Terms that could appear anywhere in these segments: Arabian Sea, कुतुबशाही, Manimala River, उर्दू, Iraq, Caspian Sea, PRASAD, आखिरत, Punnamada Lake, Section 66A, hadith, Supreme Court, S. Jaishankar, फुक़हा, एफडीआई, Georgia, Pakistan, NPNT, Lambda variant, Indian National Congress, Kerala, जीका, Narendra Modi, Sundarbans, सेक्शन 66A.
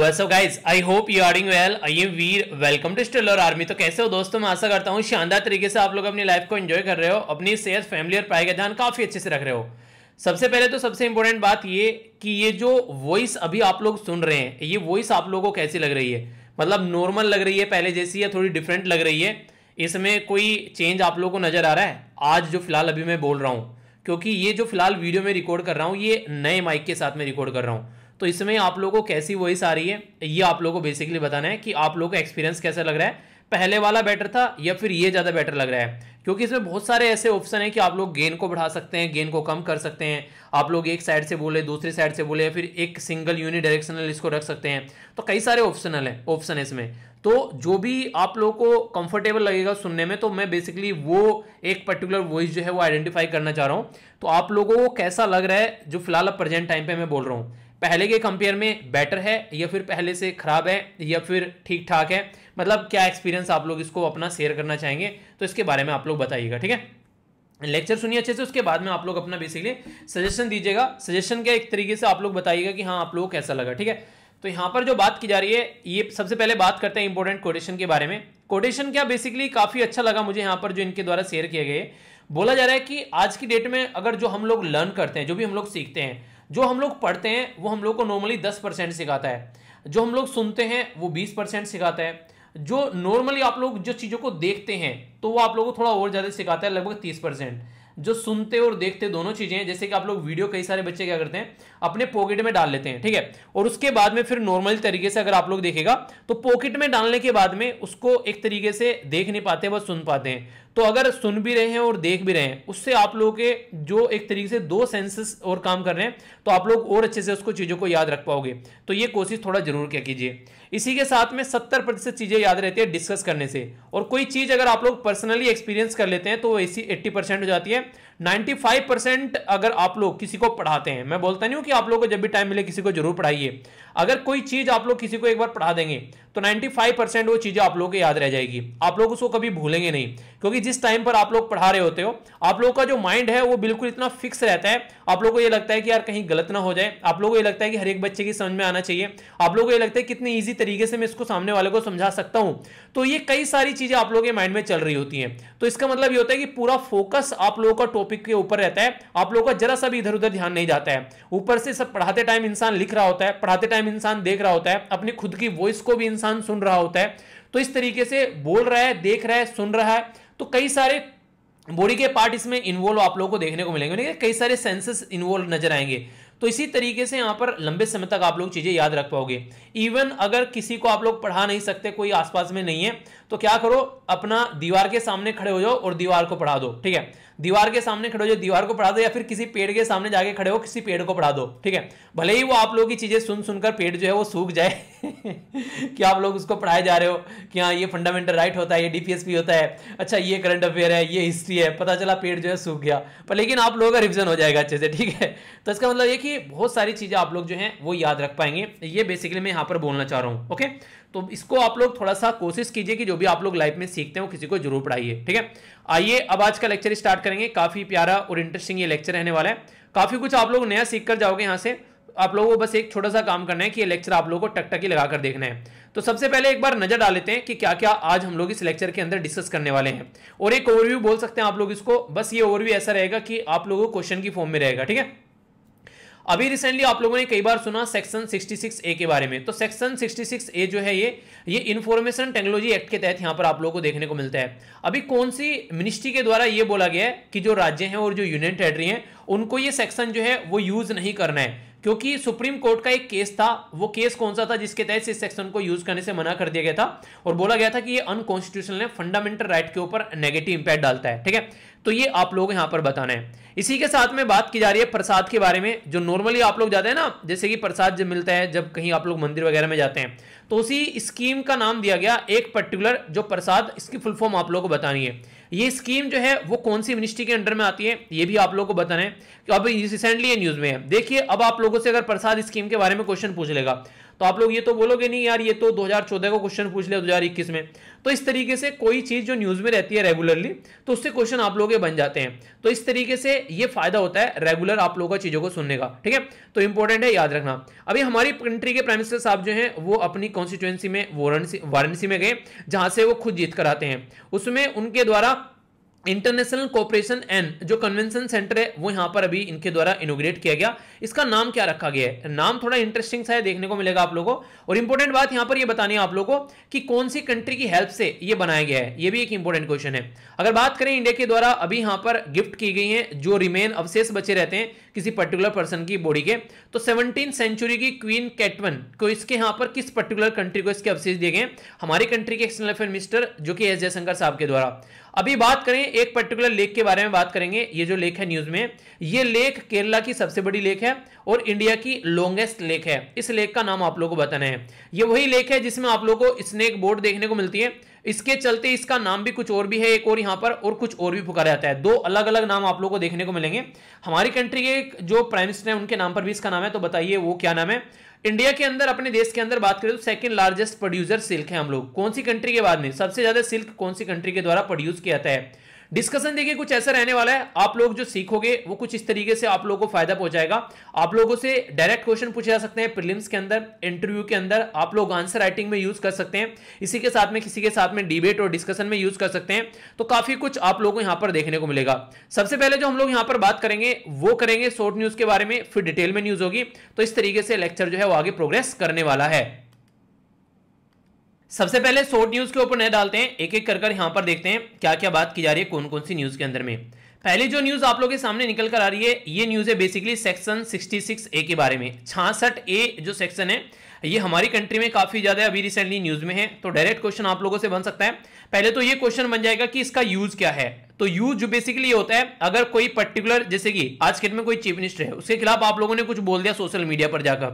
वैसे guys I hope you are doing well. I am Veer, welcome to Stellar Army. तो कैसे हो दोस्तों, मैं आशा करता हूँ शानदार तरीके से आप लोग अपनी लाइफ को एंजॉय कर रहे हो, अपनी सेहत, फैमिली और पढ़ाई का ध्यान काफ़ी अच्छे से रख रहे हो। सबसे पहले तो सबसे इंपॉर्टेंट बात ये कि ये जो वॉइस अभी आप लोग सुन रहे हैं, ये वॉइस आप लोगों को कैसी लग रही है? मतलब नॉर्मल लग रही है पहले जैसी या थोड़ी डिफरेंट लग रही है? इसमें कोई चेंज आप लोगों को नज़र आ रहा है? आज जो फिलहाल अभी मैं बोल रहा हूँ, क्योंकि ये जो फिलहाल वीडियो में रिकॉर्ड कर रहा हूँ ये नए माइक के साथ में रिकॉर्ड कर रहा हूँ, तो इसमें आप लोगों को कैसी वॉइस आ रही है ये आप लोगों को बेसिकली बताना है कि आप लोगों को एक्सपीरियंस कैसा लग रहा है, पहले वाला बेटर था या फिर ये ज़्यादा बेटर लग रहा है। क्योंकि इसमें बहुत सारे ऐसे ऑप्शन हैं कि आप लोग गेन को बढ़ा सकते हैं, गेन को कम कर सकते हैं, आप लोग एक साइड से बोले, दूसरी साइड से बोले, या फिर एक सिंगल यूनिडायरेक्शनल इसको रख सकते हैं। तो कई सारे ऑप्शन है इसमें, तो जो भी आप लोग को कंफर्टेबल लगेगा सुनने में, तो मैं बेसिकली वो एक पर्टिकुलर वॉइस जो है वो आइडेंटिफाई करना चाह रहा हूँ। तो आप लोगों को कैसा लग रहा है जो फिलहाल अब प्रेजेंट टाइम पे मैं बोल रहा हूँ, पहले के कंपेयर में बेटर है या फिर पहले से ख़राब है या फिर ठीक ठाक है? मतलब क्या एक्सपीरियंस आप लोग इसको अपना शेयर करना चाहेंगे, तो इसके बारे में आप लोग बताइएगा। ठीक है, लेक्चर सुनिए अच्छे से, उसके बाद में आप लोग अपना बेसिकली सजेशन दीजिएगा। सजेशन के एक तरीके से आप लोग बताइएगा कि हाँ आप लोग कैसा लगा। ठीक है, तो यहाँ पर जो बात की जा रही है, ये सबसे पहले बात करते हैं इंपॉर्टेंट कोटेशन के बारे में। कोटेशन क्या बेसिकली काफ़ी अच्छा लगा मुझे यहाँ पर जो इनके द्वारा शेयर किए गए। बोला जा रहा है कि आज की डेट में अगर जो हम लोग लर्न करते हैं, जो भी हम लोग सीखते हैं, जो हम लोग पढ़ते हैं, वो हम लोग को नॉर्मली 10% सिखाता है, जो हम लोग सुनते हैं वो 20% सिखाता है, जो नॉर्मली आप लोग जो चीज़ों को देखते हैं तो वो आप लोग को थोड़ा और ज़्यादा सिखाता है, लगभग 30%। जो सुनते और देखते दोनों चीज़ें, जैसे कि आप लोग वीडियो कई सारे बच्चे क्या करते हैं अपने पॉकेट में डाल लेते हैं, ठीक है, और उसके बाद में फिर नॉर्मल तरीके से अगर आप लोग देखेगा तो पॉकेट में डालने के बाद में उसको एक तरीके से देख नहीं पाते, बस सुन पाते हैं। तो अगर सुन भी रहे हैं और देख भी रहे हैं, उससे आप लोगों के जो एक तरीके से दो सेंसेस और काम कर रहे हैं, तो आप लोग और अच्छे से उसको चीज़ों को याद रख पाओगे। तो ये कोशिश थोड़ा जरूर क्या कीजिए। इसी के साथ में 70% चीज़ें याद रहती है डिस्कस करने से, और कोई चीज़ अगर आप लोग पर्सनली एक्सपीरियंस कर लेते हैं तो ऐसी 80% हो जाती है। 95% अगर आप लोग किसी को पढ़ाते हैं, मैं बोलता नहीं हूँ कि आप लोग को जब भी टाइम मिले किसी को जरूर पढ़ाइए, अगर कोई चीज़ आप लोग किसी को एक बार पढ़ा देंगे तो 95% वो चीज़ें आप लोगों को याद रह जाएगी, आप लोग उसको कभी भूलेंगे नहीं। क्योंकि जिस टाइम पर आप लोग पढ़ा रहे होते हो, आप लोग का जो माइंड है वो बिल्कुल इतना फिक्स रहता है, आप लोग को ये लगता है कि यार कहीं गलत ना हो जाए, आप लोग को ये लगता है कि हर एक बच्चे की समझ में आना चाहिए, आप लोग को ये लगता है कितने ईजी तरीके से मैं इसको सामने वाले को समझा सकता हूँ। तो ये कई सारी चीज़ें आप लोगों के माइंड में चल रही होती हैं, तो इसका मतलब ये होता है कि पूरा फोकस आप लोगों का टॉपिक के ऊपर रहता है, आप लोगों का जरा सा भी इधर उधर ध्यान नहीं जाता है। ऊपर से सब पढ़ाते टाइम इंसान लिख रहा होता है, पढ़ाते टाइम इंसान देख रहा होता है, अपनी खुद की वॉइस को भी इंसान सुन रहा होता है, तो इस तरीके से बोल रहा है, देख रहा है, सुन रहा है, तो कई सारे बॉडी के पार्ट इसमें इन्वॉल्व आप लोगों को देखने को मिलेंगे, कई सारे सेंसेस इन्वॉल्व नजर आएंगे। तो इसी तरीके से यहाँ पर लंबे समय तक आप लोग चीज़ें याद रख पाओगे। इवन अगर किसी को आप लोग पढ़ा नहीं सकते, कोई आसपास में नहीं है, तो क्या करो, अपना दीवार के सामने खड़े हो जाओ और दीवार को पढ़ा दो। ठीक है, दीवार के सामने खड़े हो जाओ, दीवार को पढ़ा दो, या फिर किसी पेड़ के सामने जाके खड़े हो, किसी पेड़ को पढ़ा दो। ठीक है, भले ही वो आप लोगों की चीज़ें सुन सुनकर पेड़ जो है वो सूख जाए कि आप लोग उसको पढ़ाए जा रहे हो कि हाँ ये फंडामेंटल राइट होता है, ये DPSP होता है, अच्छा ये करंट अफेयर है, ये हिस्ट्री है, पता चला पेड़ जो है सूख गया, पर लेकिन आप लोगों का रिविजन हो जाएगा अच्छे से। ठीक है, तो इसका मतलब ये कि बहुत सारी चीजें आप लोग जो हैं वो याद रख पाएंगे, ये बेसिकली मैं यहाँ पर बोलना चाह रहा हूँ। ओके, तो इसको आप लोग थोड़ा सा कोशिश कीजिए कि जो भी आप लोग लाइफ में सीखते हैं वो किसी को जरूर पढ़ाइए। ठीक है, आइए अब आज का लेक्चर स्टार्ट करेंगे। काफी प्यारा और इंटरेस्टिंग ये लेक्चर रहने वाला है, काफी कुछ आप लोग नया सीख कर जाओगे यहाँ से। आप लोगों को बस एक छोटा सा काम करना है कि ये लेक्चर आप लोगों को टकटकी लगाकर देखना है। तो सबसे पहले एक बार नजर डाल लेते हैं कि क्या क्या आज हम लोग इस लेक्चर के अंदर डिस्कस करने वाले हैं, और एक ओवरव्यू बोल सकते हैं आप लोग इसको। बस ये ओवरव्यू ऐसा रहेगा कि आप लोगों को क्वेश्चन की फॉर्म में रहेगा। ठीक है, अभी रिसेंटली आप लोगों ने कई बार सुना सेक्शन 66A के बारे में। तो सेक्शन 66A जो है ये इन्फॉर्मेशन टेक्नोलॉजी एक्ट के तहत यहाँ पर आप लोगों को देखने को मिलता है। अभी कौन सी मिनिस्ट्री के द्वारा ये बोला गया है कि जो राज्य हैं और जो यूनियन टेरेटरी हैं उनको ये सेक्शन जो है वो यूज नहीं करना है, क्योंकि सुप्रीम कोर्ट का एक केस था। वो केस कौन सा था जिसके तहत इस सेक्शन को यूज करने से मना कर दिया गया था, और बोला गया था कि ये अनकॉन्स्टिट्यूशनल है, फंडामेंटल राइट के ऊपर नेगेटिव इंपैक्ट डालता है। ठीक है, तो ये आप लोग यहाँ पर बताना है। इसी के साथ में बात की जा रही है प्रसाद के बारे में, जो नॉर्मली आप लोग जाते हैं ना, जैसे कि प्रसाद जब मिलता है जब कहीं आप लोग मंदिर वगैरह में जाते हैं, तो उसी स्कीम का नाम दिया गया एक पर्टिकुलर जो प्रसाद, इसकी फुल फॉर्म आप लोगों को बतानी है। ये स्कीम जो है वो कौन सी मिनिस्ट्री के अंडर में आती है ये भी आप लोगों को बताना है। अब रिसेंटली ये न्यूज में है, देखिए अब आप लोगों से अगर प्रसाद स्कीम के बारे में क्वेश्चन पूछ लेगा तो आप लोग ये तो बोलोगे नहीं यार ये तो 2014 का क्वेश्चन पूछ लिया 2021 में। तो इस तरीके से कोई चीज़ जो न्यूज़ में रहती है रेगुलरली तो उससे क्वेश्चन आप लोगों के बन जाते हैं। तो इस तरीके से ये फायदा होता है रेगुलर आप लोगों का चीज़ों को सुनने का, ठीक है। तो इंपॉर्टेंट है, याद रखना। अभी हमारी कंट्री के प्राइम मिनिस्टर साहब जो हैं वो अपनी कॉन्स्टिट्यूएंसी में वाराणसी में गए जहाँ से वो खुद जीत कर आते हैं। उसमें उनके द्वारा इंटरनेशनल कोऑपरेशन एंड जो कन्वेंशन सेंटर है वो यहाँ पर अभी इनके द्वारा इनोग्रेट किया गया। इसका नाम क्या रखा गया है, नाम थोड़ा इंटरेस्टिंग सा है, देखने को मिलेगा आप लोगों को। और इंपॉर्टेंट बात यहाँ पर ये बतानी है आप लोगों को कि कौन सी कंट्री की हेल्प से ये बनाया गया है, ये भी एक इंपॉर्टेंट क्वेश्चन है। अगर बात करें इंडिया के द्वारा अभी यहाँ पर गिफ्ट की गई है जो रिमेन अवशेष बचे रहते हैं किसी पर्टिकुलर पर्सन की बॉडी के, तो 17वीं सेंचुरी की क्वीन केटवन को इसके यहाँ पर किस पर्टिकुलर कंट्री को इसके अवशेष दिए गए, हमारी कंट्री के एक्सटर्नल अफेयर मिनिस्टर जो कि एस जयशंकर साहब के द्वारा। अभी बात करें एक पर्टिकुलर लेक के बारे में बात करेंगे, ये जो लेक है न्यूज में, ये लेक केरला की सबसे बड़ी लेक है और इंडिया की लॉन्गेस्ट लेक है। इस लेक का नाम आप लोगों को बताना है। ये वही लेक है जिसमें आप लोगों को स्नेक बोट देखने को मिलती है, इसके चलते इसका नाम भी कुछ और भी है, एक और यहाँ पर और कुछ और भी पुकारा जाता है। दो अलग अलग नाम आप लोगों को देखने को मिलेंगे। हमारी कंट्री के जो प्राइम मिनिस्टर हैं उनके नाम पर भी इसका नाम है, तो बताइए वो क्या नाम है। इंडिया के अंदर, अपने देश के अंदर बात करें तो सेकंड लार्जेस्ट प्रोड्यूसर सिल्क है हम लोग, कौन सी कंट्री के बाद में सबसे ज्यादा सिल्क कौन सी कंट्री के द्वारा प्रोड्यूस किया जाता है। डिस्कशन देखिए कुछ ऐसा रहने वाला है, आप लोग जो सीखोगे वो कुछ इस तरीके से आप लोगों को फायदा पहुंचाएगा। आप लोगों से डायरेक्ट क्वेश्चन पूछे जा सकते हैं प्रीलिम्स के अंदर, इंटरव्यू के अंदर, आप लोग आंसर राइटिंग में यूज कर सकते हैं, इसी के साथ में किसी के साथ में डिबेट और डिस्कशन में यूज कर सकते हैं। तो काफी कुछ आप लोगों को यहाँ पर देखने को मिलेगा। सबसे पहले जो हम लोग यहाँ पर बात करेंगे वो करेंगे शॉर्ट न्यूज के बारे में, फिर डिटेल में न्यूज होगी। तो इस तरीके से लेक्चर जो है वो आगे प्रोग्रेस करने वाला है। सबसे पहले शॉर्ट न्यूज के ऊपर नजर डालते हैं, एक एक कर यहां पर देखते हैं क्या क्या बात की जा रही है कौन कौन सी न्यूज के अंदर में। पहली जो न्यूज आप लोगों के सामने निकल कर आ रही है ये न्यूज है बेसिकली सेक्शन 66A के बारे में। 66A जो सेक्शन है ये हमारी कंट्री में काफी ज्यादा अभी रिसेंटली न्यूज में है। तो डायरेक्ट क्वेश्चन आप लोगों से बन सकता है, पहले तो ये क्वेश्चन बन जाएगा कि इसका यूज क्या है। तो यूज बेसिकली होता है अगर कोई पर्टिकुलर, जैसे कि आज के डेट में कोई चीफ मिनिस्टर है उसके खिलाफ आप लोगों ने कुछ बोल दिया सोशल मीडिया पर जाकर,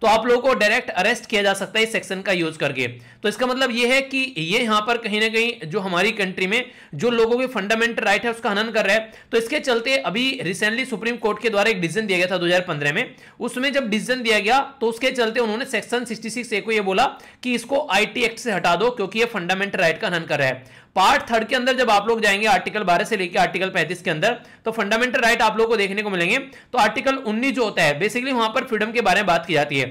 तो आप लोगों को डायरेक्ट अरेस्ट किया जा सकता है इस सेक्शन का यूज करके। तो इसका मतलब यह है कि ये यहां पर कहीं ना कहीं जो हमारी कंट्री में जो लोगों के फंडामेंटल राइट है उसका हनन कर रहा है। तो इसके चलते अभी रिसेंटली सुप्रीम कोर्ट के द्वारा एक डिसीजन दिया गया था 2015 में, उसमें जब डिसीजन दिया गया तो उसके चलते उन्होंने सेक्शन 66A को यह बोला कि इसको IT एक्ट से हटा दो क्योंकि यह फंडामेंटल राइट का हनन कर रहा है। पार्ट 3 के अंदर जब आप लोग जाएंगे आर्टिकल 12 से लेकर आर्टिकल 35 के अंदर तो फंडामेंटल राइट आप लोगों को देखने को मिलेंगे। तो आर्टिकल 19 जो होता है बेसिकली वहां पर फ्रीडम के बारे में बात की जाती है।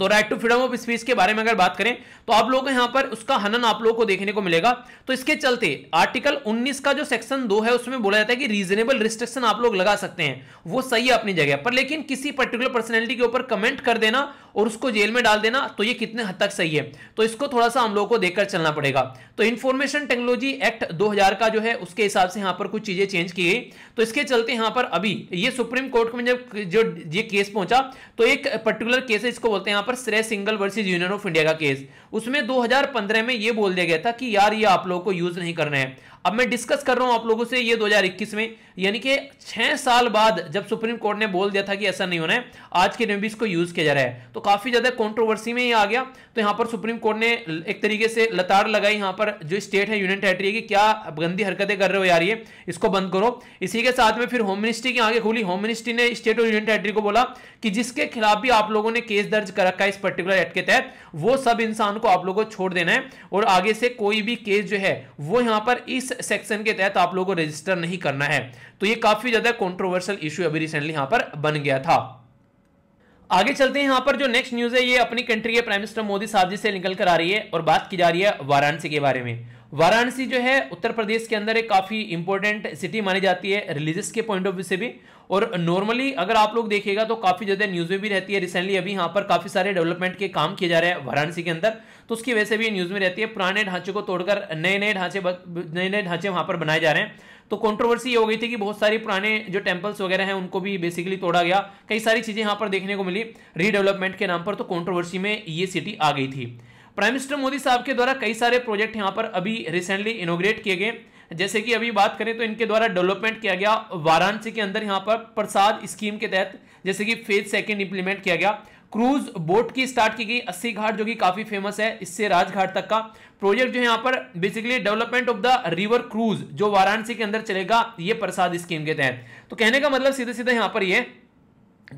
तो right to freedom of speech के बारे में अगर बात करें तो आप लोगों को यहां पर उसका हनन आप लोगों को देखने को मिलेगा। तो इसके चलते आर्टिकल 19 का जो सेक्शन 2 है उसमें बोला जाता है कि रीजनेबल रिस्ट्रिक्शन आप लोग लगा सकते हैं, वो सही है अपनी जगह पर, लेकिन किसी पर्टिकुलर पर्सनैलिटी के ऊपर कमेंट कर देना और उसको जेल में डाल देना तो ये कितने हद तक सही है, तो इसको थोड़ा सा हम लोगों को देखकर चलना पड़ेगा। तो इंफॉर्मेशन टेक्नोलॉजी एक्ट 2000 का जो है उसके हिसाब से यहाँ पर कुछ चीजें चेंज की गई। तो इसके चलते यहाँ पर अभी ये सुप्रीम कोर्ट में जब जो ये केस पहुंचा तो एक पर्टिकुलर केस है, इसको बोलते हैं यहाँ पर Shreya Singhal versus union of India का केस। उसमें 2015 में ये बोल दिया गया था कि यार ये आप लोगों को यूज नहीं करना है। अब मैं डिस्कस कर रहा हूं आप लोगों से ये 2021 में, यानी कि 6 साल बाद जब सुप्रीम कोर्ट ने बोल दिया था कि ऐसा नहीं होना है, आज के डेट में इसको यूज किया जा रहा है। तो काफी ज्यादा कंट्रोवर्सी में ये आ गया। तो यहाँ पर सुप्रीम कोर्ट ने एक तरीके से लताड़ लगाई यहाँ पर जो स्टेट है यूनियन टेरेटरी की, क्या गंदी हरकतें कर रहे हो यार ये, इसको बंद करो। इसी के साथ में फिर होम मिनिस्ट्री की आगे खुली, होम मिनिस्ट्री ने स्टेट और यूनियन टेरेटरी को बोला कि जिसके खिलाफ भी आप लोगों ने केस दर्ज कर रखा है इस पर्टिकुलर एक्ट के तहत वो सब इंसान को आप लोगों को छोड़ देना है और आगे से कोई भी केस जो है वो यहाँ पर इस सेक्शन के तहत आप लोगों को रजिस्टर नहीं करना है। तो ये काफी ज्यादा कंट्रोवर्शियल इश्यू अभी रिसेंटली यहां पर बन गया था। आगे चलते हैं, यहाँ पर जो नेक्स्ट न्यूज है ये अपनी कंट्री के प्राइम मिनिस्टर मोदी साहब जी से निकल कर आ रही है और बात की जा रही है वाराणसी के बारे में। वाराणसी जो है उत्तर प्रदेश के अंदर एक काफी इंपॉर्टेंट सिटी मानी जाती है रिलीजियस के पॉइंट ऑफ व्यू से भी, और नॉर्मली अगर आप लोग देखिएगा तो काफी ज्यादा न्यूज में भी रहती है। रिसेंटली अभी यहाँ पर काफी सारे डेवलपमेंट के काम किए जा रहे हैं वाराणसी के अंदर, तो उसकी वजह से भी न्यूज में रहती है। पुराने ढांचे को तोड़कर नए नए ढांचे वहां पर बनाए जा रहे हैं। तो कंट्रोवर्सी हो गई थी कि बहुत सारी पुराने जो टेम्पल्स वगैरह हैं उनको भी बेसिकली तोड़ा गया, कई सारी चीजें यहाँ पर देखने को मिली रीडेवलपमेंट के नाम पर। तो कंट्रोवर्सी में ये सिटी आ गई थी। प्राइम मिनिस्टर मोदी साहब के द्वारा कई सारे प्रोजेक्ट यहाँ पर अभी रिसेंटली इनोग्रेट किए गए, जैसे कि अभी बात करें तो इनके द्वारा डेवलपमेंट किया गया वाराणसी के अंदर यहाँ पर प्रसाद स्कीम के तहत, जैसे कि फेज 2 इंप्लीमेंट किया गया। क्रूज बोट की स्टार्ट की गई 80 घाट जो कि काफी फेमस है, इससे राजघाट तक का प्रोजेक्ट जो है यहाँ पर basically development of the river cruise जो वाराणसी के अंदर चलेगा ये प्रसाद स्कीम के तहत। तो कहने का मतलब सीधे सीधे यहाँ पर ये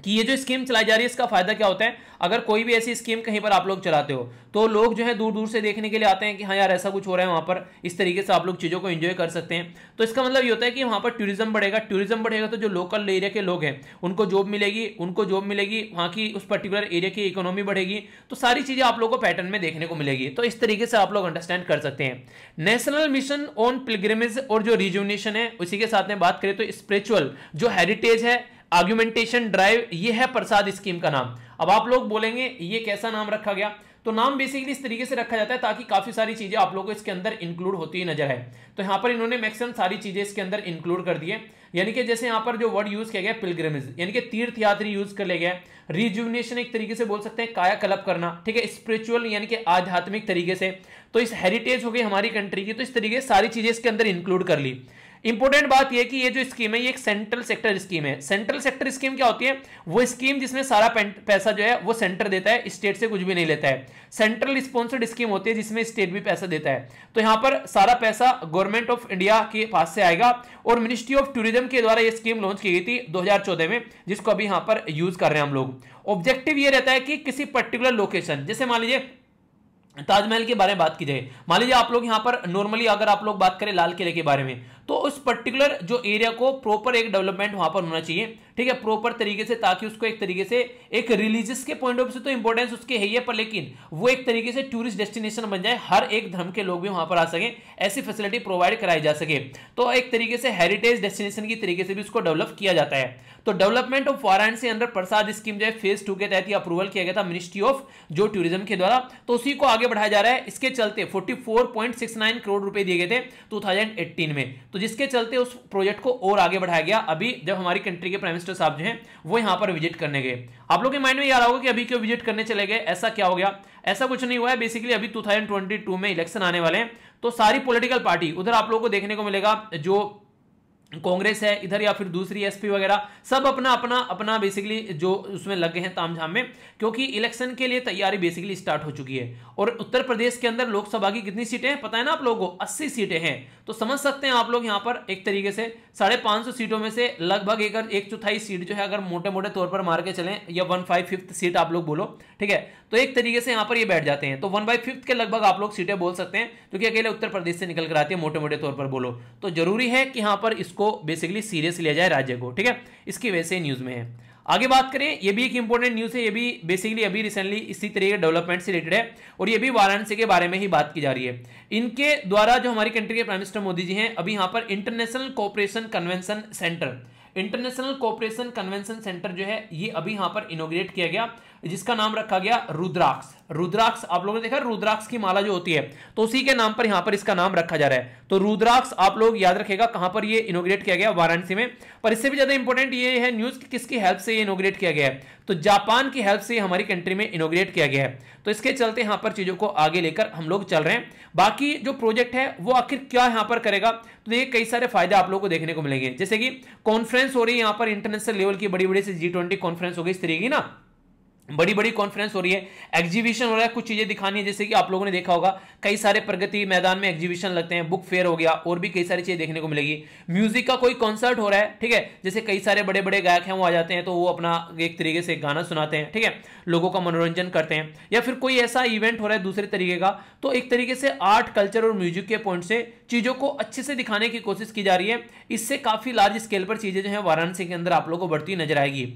कि ये जो स्कीम चलाई जा रही है इसका फायदा क्या होता है। अगर कोई भी ऐसी स्कीम कहीं पर आप लोग चलाते हो तो लोग जो है दूर दूर से देखने के लिए आते हैं कि हाँ यार ऐसा कुछ हो रहा है वहाँ पर, इस तरीके से आप लोग चीज़ों को एंजॉय कर सकते हैं। तो इसका मतलब ये होता है कि वहाँ पर टूरिज्म बढ़ेगा, टूरिज्म बढ़ेगा तो जो लोकल एरिया के लोग हैं उनको जॉब मिलेगी, वहाँ की उस पर्टिकुलर एरिया की इकोनॉमी बढ़ेगी। तो सारी चीज़ें आप लोग को पैटर्न में देखने को मिलेगी। तो इस तरीके से आप लोग अंडरस्टैंड कर सकते हैं। नेशनल मिशन ऑन पिलग्रिमेज और जो रिजुवनेशन है, उसी के साथ में बात करें तो स्पिरिचुअल जो हेरिटेज है, आर्गुमेंटेशन ड्राइव, ये है प्रसाद स्कीम का नाम। अब आप लोग बोलेंगे ये कैसा नाम रखा गया, तो नाम बेसिकली इस तरीके से रखा जाता है ताकि काफी सारी चीजें आप लोगों को इसके अंदर इंक्लूड होती ही नजर है। तो यहां पर इन्होंने मैक्सिमम सारी चीजें इसके अंदर इंक्लूड कर दी है। यानी कि जैसे यहां पर जो वर्ड यूज किया गया पिलग्रिमेज, यानी कि तीर्थ यात्री यूज कर लिया गया। रिजुवनेशन एक तरीके से बोल सकते हैं कायाकल्प करना, ठीक है, स्पिरिचुअल यानी कि आध्यात्मिक तरीके से। तो इस हेरिटेज हो गई हमारी कंट्री की, तो इस तरीके से सारी चीजें इसके अंदर इंक्लूड कर ली। इंपॉर्टेंट बात यह कि ये जो स्कीम है ये एक सेंट्रल सेक्टर स्कीम है। सेंट्रल सेक्टर स्कीम क्या होती है? वो स्कीम जिसमें सारा पैसा जो है वो सेंटर देता है, स्टेट से कुछ भी नहीं लेता है। सेंट्रल स्पॉन्सर्ड स्कीम होती है जिसमें स्टेट भी पैसा देता है। तो यहां पर सारा पैसा गवर्नमेंट ऑफ इंडिया के पास से आएगा और मिनिस्ट्री ऑफ टूरिज्म के द्वारा यह स्कीम लॉन्च की गई थी 2014 में, जिसको अभी यहां पर यूज कर रहे हैं हम लोग। ऑब्जेक्टिव ये रहता है कि किसी पर्टिकुलर लोकेशन, जैसे मान लीजिए ताजमहल के बारे में बात की जाए, मान लीजिए आप लोग यहाँ पर नॉर्मली अगर आप लोग बात करें लाल किले के बारे में, तो उस पर्टिकुलर जो एरिया को प्रॉपर एक डेवलपमेंट वहाँ पर होना चाहिए, ठीक है, प्रॉपर तरीके से, ताकि उसको एक तरीके से एक रिलीजियस के पॉइंट ऑफ व्यू से तो इंपॉर्टेंस उसके है ही, पर लेकिन वो एक तरीके से टूरिस्ट डेस्टिनेशन बन जाए, हर एक धर्म के लोग भी वहाँ पर आ सकें, ऐसी फैसिलिटी प्रोवाइड कराई जा सके। तो एक तरीके से हेरिटेज डेस्टिनेशन की तरीके से भी उसको डेवलप किया जाता है। तो development of Varanasi under Prasad scheme जो है फेज 2 के तहत अप्रूवल किया गया था मिनिस्ट्री ऑफ जो टूरिज्म के द्वारा, तो उसी को आगे बढ़ाया जा रहा है। इसके चलते 44.69 करोड़ रुपए दिए गए थे 2018 में, तो जिसके चलते उस प्रोजेक्ट को और आगे बढ़ाया गया। अभी जब हमारी कंट्री के प्राइम मिनिस्टर साहब जो हैं वो यहां पर विजिट करने गए, आप लोगों के माइंड में ये आ रहा होगा कि अभी क्यों विजिट करने चले गए, ऐसा क्या हो गया? ऐसा कुछ नहीं हुआ है। बेसिकली अभी 2022 में इलेक्शन आने वाले हैं, तो सारी पॉलिटिकल पार्टी उधर आप लोगों को देखने को मिलेगा, जो कांग्रेस है इधर या फिर दूसरी एसपी वगैरह, सब अपना अपना अपना बेसिकली जो उसमें लगे हैं तामझाम में, क्योंकि इलेक्शन के लिए तैयारी बेसिकली स्टार्ट हो चुकी है। और उत्तर प्रदेश के अंदर लोकसभा की कितनी सीटें हैं पता है ना आप लोगों को? 80 सीटें हैं। तो समझ सकते हैं आप लोग यहाँ पर एक तरीके से 550 सीटों में से लगभग एक चौथाई सीट जो है, अगर मोटे मोटे तौर पर मार के चलें, या 1/5 सीट आप लोग बोलो, ठीक है, तो एक तरीके से यहाँ पर ये बैठ जाते हैं। तो 1/5 के लगभग आप लोग सीटें बोल सकते हैं, क्योंकि अकेले उत्तर प्रदेश से निकल कर आती है मोटे मोटे तौर पर बोलो। तो जरूरी है कि यहाँ पर इसको बेसिकली सीरियस लिया जाए राज्य को, ठीक है, इसकी वजह से न्यूज़ में है। आगे बात करें, ये भी एक इंपॉर्टेंट न्यूज़ है, ये भी बेसिकली अभी रिसेंटली इसी तरह के डेवलपमेंट से रिलेटेड है, और ये भी वाराणसी के बारे में ही बात की जा रही है। इनके द्वारा जो हमारी कंट्री के प्राइम मिनिस्टर मोदी जी हैं, अभी यहाँ पर इंटरनेशनल कोऑपरेशन कन्वेंशन सेंटर जो है ये अभी यहाँ पर इनोग्रेट किया गया, जिसका नाम रखा गया रुद्राक्ष। रुद्राक्ष आप लोगों ने देखा, रुद्राक्ष की माला जो होती है, तो उसी के नाम पर यहाँ पर इसका नाम रखा जा रहा है। तो रुद्राक्ष आप लोग याद रखेगा कहाँ पर ये इनोग्रेट किया गया, वाराणसी में। पर इससे भी ज्यादा इंपॉर्टेंट ये है न्यूज कि किसकी हेल्प से ये इनोग्रेट किया गया है, तो जापान की हेल्प से हमारी कंट्री में इनोग्रेट किया गया है। तो इसके चलते यहाँ पर चीजों को आगे लेकर हम लोग चल रहे हैं। बाकी जो प्रोजेक्ट है वो आखिर क्या यहाँ पर करेगा, तो ये कई सारे फायदे आप लोग को देखने को मिलेंगे, जैसे कि कॉन्फ्रेंस हो रही है यहाँ पर इंटरनेशनल लेवल की, बड़ी बड़ी से G20 कॉन्फ्रेंस हो गई, इस तरीके की ना बड़ी बड़ी कॉन्फ्रेंस हो रही है, एग्जीबिशन हो रहा है, कुछ चीज़ें दिखानी है, जैसे कि आप लोगों ने देखा होगा कई सारे प्रगति मैदान में एग्जीबिशन लगते हैं, बुक फेयर हो गया, और भी कई सारी चीज़ें देखने को मिलेगी। म्यूजिक का कोई कॉन्सर्ट हो रहा है, ठीक है, जैसे कई सारे बड़े बड़े गायक हैं वो आ जाते हैं, तो वो अपना एक तरीके से गाना सुनाते हैं, ठीक है, लोगों का मनोरंजन करते हैं, या फिर कोई ऐसा इवेंट हो रहा है दूसरे तरीके का, तो एक तरीके से आर्ट, कल्चर और म्यूजिक के पॉइंट से चीज़ों को अच्छे से दिखाने की कोशिश की जा रही है। इससे काफ़ी लार्ज स्केल पर चीज़ें जो है वाराणसी के अंदर आप लोगों को बढ़ती नजर आएगी।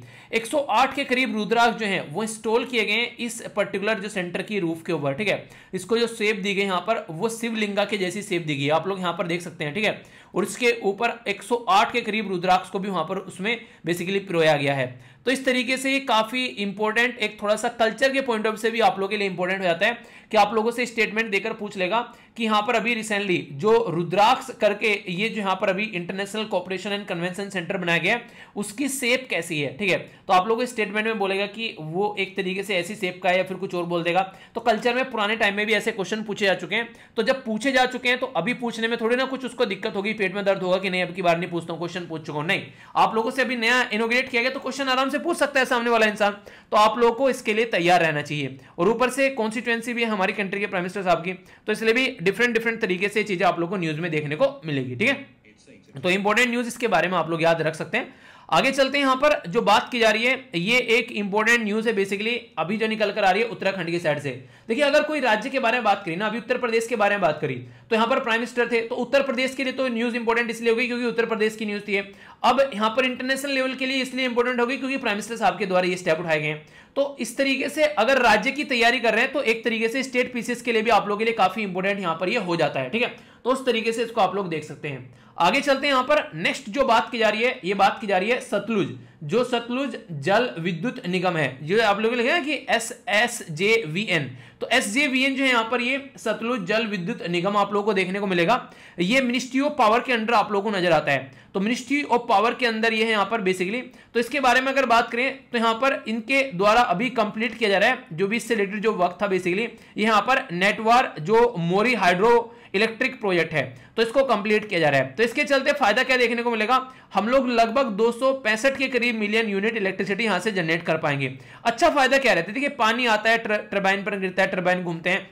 108 के करीब रुद्राक्ष जो है वो इंस्टॉल किए गए हैं इस पर्टिकुलर जो सेंटर की रूफ के ऊपर, ठीक है, इसको जो शेप दी गई यहाँ पर वो शिवलिंगा के जैसी शेप दी गई है, आप लोग यहाँ पर देख सकते हैं, ठीक है, और इसके ऊपर 108 के करीब रुद्राक्ष को भी वहाँ पर उसमें बेसिकली पिरोया गया है। तो इस तरीके से ये काफ़ी इंपॉर्टेंट, एक थोड़ा सा कल्चर के पॉइंट ऑफ व्यू से भी आप लोगों के लिए इंपॉर्टेंट हो जाता है कि आप लोगों से स्टेटमेंट देकर पूछ लेगा कि यहाँ पर अभी रिसेंटली जो रुद्राक्ष करके ये जो यहाँ पर अभी international cooperation and convention centre बनाया गया है उसकी शेप कैसी है, ठीक है, तो आप लोगों को स्टेटमेंट में बोलेगा कि वो एक तरीके से ऐसी शेप का है, या फिर कुछ और बोल देगा। तो कल्चर में पुराने टाइम में भी ऐसे क्वेश्चन पूछे जा चुके हैं, तो जब पूछे जा चुके हैं तो अभी पूछने में थोड़ी ना कुछ उसको दिक्कत होगी, पेट में दर्द होगा कि नहीं अब की बार नहीं पूछता हूँ, क्वेश्चन पूछ चुका हूँ, नहीं, आप लोगों से अभी नया इनोग्रेट किया गया तो क्वेश्चन आराम पूछ सकता है सामने वाला इंसान, तो आप लोगों को इसके लिए तैयार रहना चाहिए। और ऊपर से कॉन्स्टिट्यूएंसी भी है हमारी कंट्री के प्राइम मिनिस्टर साहब की, तो इसलिए भी डिफरेंट तरीके से चीजें आप लोगों को न्यूज में देखने को मिलेगी, ठीक है। तो इंपॉर्टेंट न्यूज इसके बारे में आप लोग याद रख सकते हैं। आगे चलते हैं। यहां पर जो बात की जा रही है ये एक इंपॉर्टेंट न्यूज है बेसिकली, अभी जो निकल कर आ रही है उत्तराखंड की साइड से। देखिए अगर कोई राज्य के बारे में बात करी ना, अभी उत्तर प्रदेश के बारे में बात करी तो यहां पर प्राइम मिनिस्टर थे, तो उत्तर प्रदेश के लिए तो न्यूज इंपॉर्टेंट इसलिए होगी क्योंकि उत्तर प्रदेश की न्यूज थी। अब यहां पर इंटरनेशनल लेवल के लिए इसलिए इंपॉर्टेंट होगी क्योंकि प्राइम मिनिस्टर साहब के द्वारा ये स्टेप उठाए गए। तो इस तरीके से अगर राज्य की तैयारी कर रहे हैं तो एक तरीके से स्टेट पीसीएस के लिए भी आप लोगों के लिए काफी इंपॉर्टेंट यहां पर ये हो जाता है, ठीक है। तो उस तरीके से इसको आप लोग देख सकते हैं। आगे चलते हैं, यहां पर नेक्स्ट जो बात की जा रही है ये बात की जा रही है सतलुज, जो सतलुज जल विद्युत निगम है, जो आप लोगों ने लिखा है कि SSJVN, तो SJVN जो है यहां पर ये सतलुज जल विद्युत निगम आप लोगों को देखने को मिलेगा। ये मिनिस्ट्री ऑफ पावर के अंडर आप लोगों को नजर आता है, तो मिनिस्ट्री ऑफ पावर के अंदर ये है यहां पर बेसिकली। तो इसके बारे में अगर बात करें तो यहां पर इनके द्वारा अभी कंप्लीट किया जा रहा है जो भी इससे रिलेटेड जो वर्क था बेसिकली, यहां पर नेटवार जो मोरी हाइड्रो इलेक्ट्रिक प्रोजेक्ट है तो इसको कंप्लीट किया जा रहा है। तो इसके चलते फायदा क्या देखने को मिलेगा, हम लोग लगभग 265 के करीब मिलियन यूनिट इलेक्ट्रिसिटी यहां से जनरेट कर पाएंगे। अच्छा फायदा क्या रहता है, देखिए पानी आता है टरबाइन पर गिरता है, टरबाइन घूमते हैं,